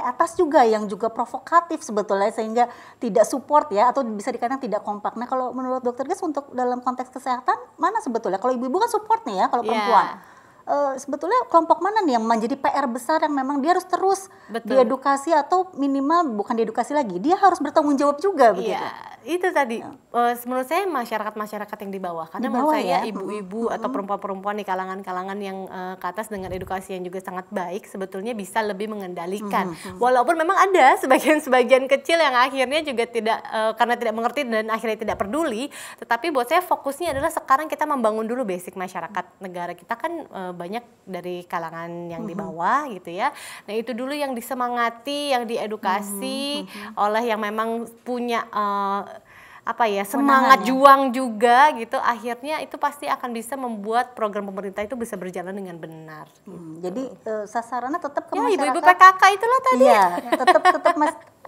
atas juga yang juga provokatif sebetulnya sehingga tidak support ya, atau bisa dikatakan tidak kompak. Nah kalau menurut Dr. Grace untuk dalam konteks kesehatan mana sebetulnya? Kalau ibu-ibu kan support nih ya, kalau perempuan sebetulnya kelompok mana nih yang menjadi PR besar yang memang dia harus terus diedukasi, atau minimal bukan diedukasi lagi, dia harus bertanggung jawab juga begitu. Itu tadi menurut saya masyarakat-masyarakat yang di bawah, karena menurut saya ibu-ibu atau perempuan-perempuan di kalangan-kalangan yang ke atas dengan edukasi yang juga sangat baik sebetulnya bisa lebih mengendalikan. Walaupun memang ada sebagian-sebagian kecil yang akhirnya juga tidak karena tidak mengerti dan akhirnya tidak peduli, tetapi buat saya fokusnya adalah sekarang kita membangun dulu basic masyarakat negara kita kan banyak dari kalangan yang di bawah gitu ya. Nah itu dulu yang disemangati, yang diedukasi oleh yang memang punya apa ya, semangat juang juga gitu, akhirnya itu pasti akan bisa membuat program pemerintah itu bisa berjalan dengan benar. Gitu. Jadi sasarannya tetap ke masyarakat. Ibu-ibu PKK itulah tadi. Iya, tetap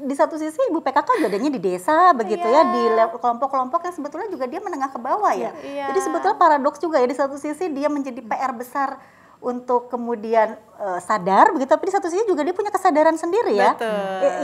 di satu sisi ibu PKK adanya di desa begitu ya, di kelompok-kelompok yang sebetulnya juga dia menengah ke bawah ya. Jadi sebetulnya paradoks juga ya, di satu sisi dia menjadi PR besar untuk kemudian sadar begitu, tapi di satu sisi juga dia punya kesadaran sendiri ya.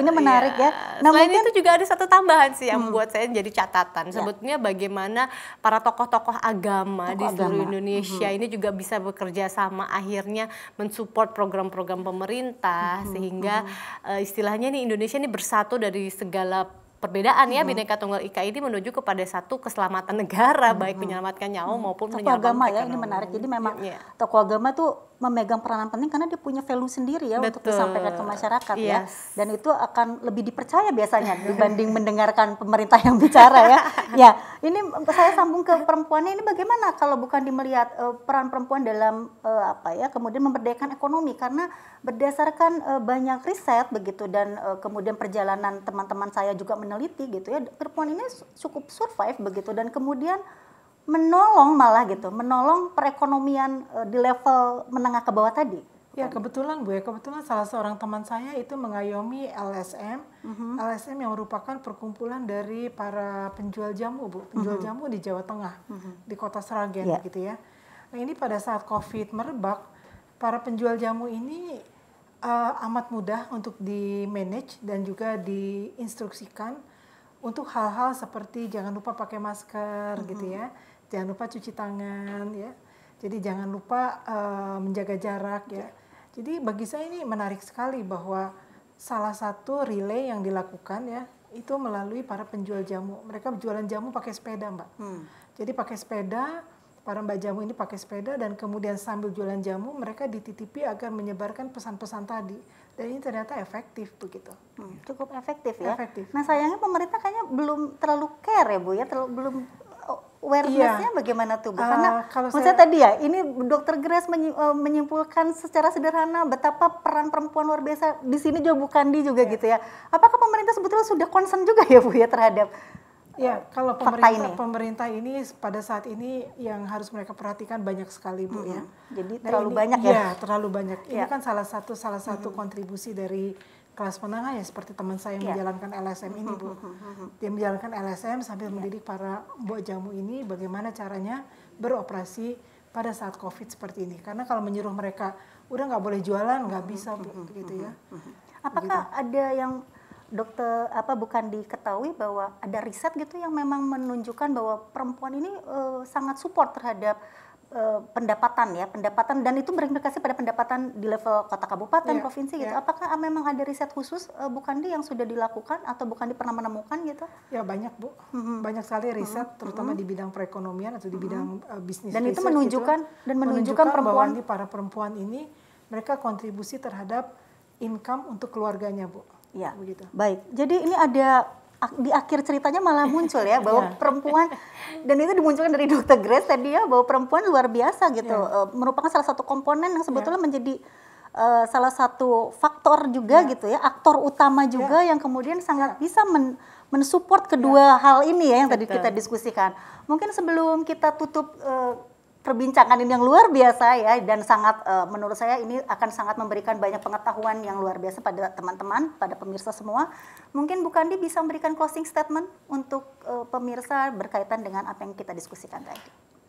Ini menarik ya. Nah, selain itu juga ada satu tambahan sih yang buat saya jadi catatan. Sebetulnya bagaimana para tokoh-tokoh agama di seluruh Indonesia ini juga bisa bekerja sama, akhirnya mensupport program-program pemerintah sehingga istilahnya nih Indonesia ini bersatu dari segala perbedaan ya, Bhinneka Tunggal Ika ini menuju kepada satu keselamatan negara, baik menyelamatkan nyawa maupun menyelamatkan agama ya, ini menarik. Jadi memang tokoh agama tuh memegang peranan penting karena dia punya value sendiri ya untuk disampaikan ke masyarakat ya, dan itu akan lebih dipercaya biasanya dibanding mendengarkan pemerintah yang bicara ya. Ya, ini saya sambung ke perempuannya, ini bagaimana kalau bukan melihat peran perempuan dalam apa ya, kemudian memberdayakan ekonomi, karena berdasarkan banyak riset begitu dan kemudian perjalanan teman-teman saya juga meneliti gitu ya, perempuan ini cukup survive begitu dan kemudian menolong malah gitu, menolong perekonomian di level menengah ke bawah tadi. Ya kebetulan Bu ya, kebetulan salah seorang teman saya itu mengayomi LSM, LSM yang merupakan perkumpulan dari para penjual jamu Bu, penjual jamu di Jawa Tengah, di kota Sragen gitu ya. Nah ini pada saat COVID merebak, para penjual jamu ini amat mudah untuk di-manage dan juga diinstruksikan untuk hal-hal seperti jangan lupa pakai masker gitu ya, jangan lupa cuci tangan ya, jadi jangan lupa menjaga jarak ya. Jadi bagi saya ini menarik sekali bahwa salah satu relay yang dilakukan ya itu melalui para penjual jamu. Mereka jualan jamu pakai sepeda, Mbak. Jadi pakai sepeda, para mbak jamu ini pakai sepeda dan kemudian sambil jualan jamu mereka dititipi agar menyebarkan pesan-pesan tadi. Dan ini ternyata efektif begitu. Cukup efektif ya. Efektif. Nah sayangnya pemerintah kayaknya belum terlalu care ya Bu ya, belum awareness-nya bagaimana tuh Bu? Karena maksudnya tadi ya, ini Dr. Grace menyimpulkan secara sederhana betapa peran perempuan luar biasa di sini juga bukan di juga gitu ya. Apakah pemerintah sebetulnya sudah concern juga ya Bu ya terhadap kalau pemerintah ini pada saat ini yang harus mereka perhatikan banyak sekali Bu ya. Jadi terlalu banyak. Ini kan salah satu kontribusi dari kelas menengah ya, seperti teman saya yang menjalankan LSM ini Bu. Dia menjalankan LSM sambil mendidik para mbok jamu ini bagaimana caranya beroperasi pada saat COVID seperti ini. Karena kalau menyuruh mereka udah nggak boleh jualan, nggak bisa Bu, gitu ya. Apakah ada yang dokter bukan diketahui bahwa ada riset gitu yang memang menunjukkan bahwa perempuan ini sangat support terhadap pendapatan ya, dan itu berimplikasi pada pendapatan di level kota kabupaten, provinsi gitu. Apakah memang ada riset khusus Bukandi yang sudah dilakukan atau Bukandi pernah menemukan gitu? Ya banyak Bu, banyak sekali riset terutama di bidang perekonomian atau di bidang bisnis. Dan itu menunjukkan gitu, menunjukkan perempuan bahwa para perempuan ini mereka kontribusi terhadap income untuk keluarganya Bu. Ya, begitu. Baik. Jadi ini ada di akhir ceritanya malah muncul ya bahwa perempuan, dan itu dimunculkan dari Dr. Grace tadi ya, bahwa perempuan luar biasa gitu, merupakan salah satu komponen yang sebetulnya menjadi salah satu faktor juga gitu ya, aktor utama juga yang kemudian sangat bisa mensupport kedua hal ini ya yang tadi kita diskusikan. Mungkin sebelum kita tutup perbincangan ini yang luar biasa ya, dan sangat menurut saya ini akan sangat memberikan banyak pengetahuan yang luar biasa pada teman-teman, pada pemirsa semua. Mungkin Bu Kandi bisa memberikan closing statement untuk pemirsa berkaitan dengan apa yang kita diskusikan tadi.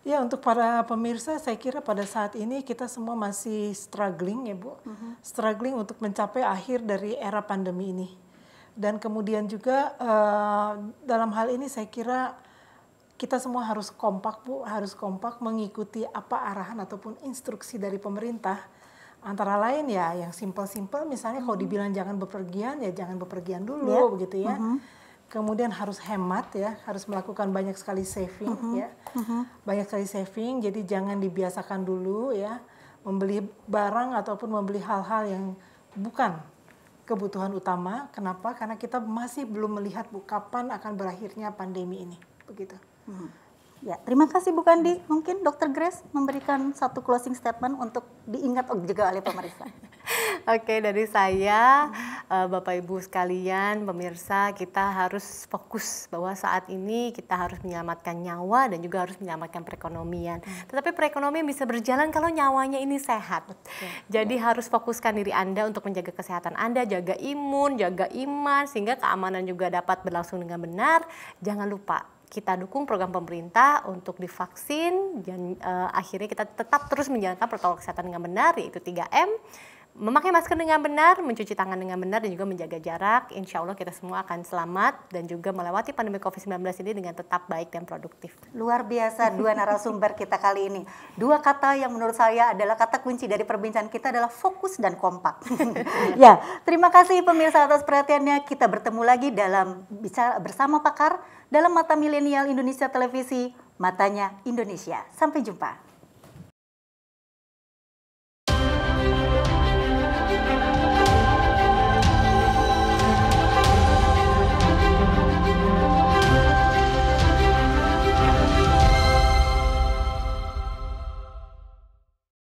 Ya, untuk para pemirsa saya kira pada saat ini kita semua masih struggling ya Bu. Struggling untuk mencapai akhir dari era pandemi ini. Dan kemudian juga dalam hal ini saya kira kita semua harus kompak Bu, harus kompak mengikuti apa arahan ataupun instruksi dari pemerintah. Antara lain ya yang simpel-simpel, misalnya kalau dibilang jangan bepergian, ya jangan bepergian dulu begitu ya. Kemudian harus hemat ya, harus melakukan banyak sekali saving ya. Banyak sekali saving, jadi jangan dibiasakan dulu ya. Membeli barang ataupun membeli hal-hal yang bukan kebutuhan utama. Kenapa? Karena kita masih belum melihat Bu, kapan akan berakhirnya pandemi ini. Begitu. Ya, terima kasih Bu Kandi. Mungkin Dr. Grace memberikan satu closing statement untuk diingat juga oleh pemirsa. Oke, dari saya, Bapak Ibu sekalian, pemirsa, kita harus fokus bahwa saat ini kita harus menyelamatkan nyawa dan juga harus menyelamatkan perekonomian. Tetapi perekonomian bisa berjalan kalau nyawanya ini sehat. Jadi harus fokuskan diri Anda untuk menjaga kesehatan Anda, jaga imun, jaga iman, sehingga keamanan juga dapat berlangsung dengan benar. Jangan lupa kita dukung program pemerintah untuk divaksin dan akhirnya kita tetap terus menjalankan protokol kesehatan dengan benar, yaitu 3M, memakai masker dengan benar, mencuci tangan dengan benar, dan juga menjaga jarak. Insya Allah kita semua akan selamat dan juga melewati pandemi COVID-19 ini dengan tetap baik dan produktif. Luar biasa dua narasumber kita kali ini. Dua kata yang menurut saya adalah kata kunci dari perbincangan kita adalah fokus dan kompak. Ya, terima kasih pemirsa atas perhatiannya. Kita bertemu lagi dalam Bersama Pakar dalam Mata Milenial Indonesia Televisi, Matanya Indonesia. Sampai jumpa.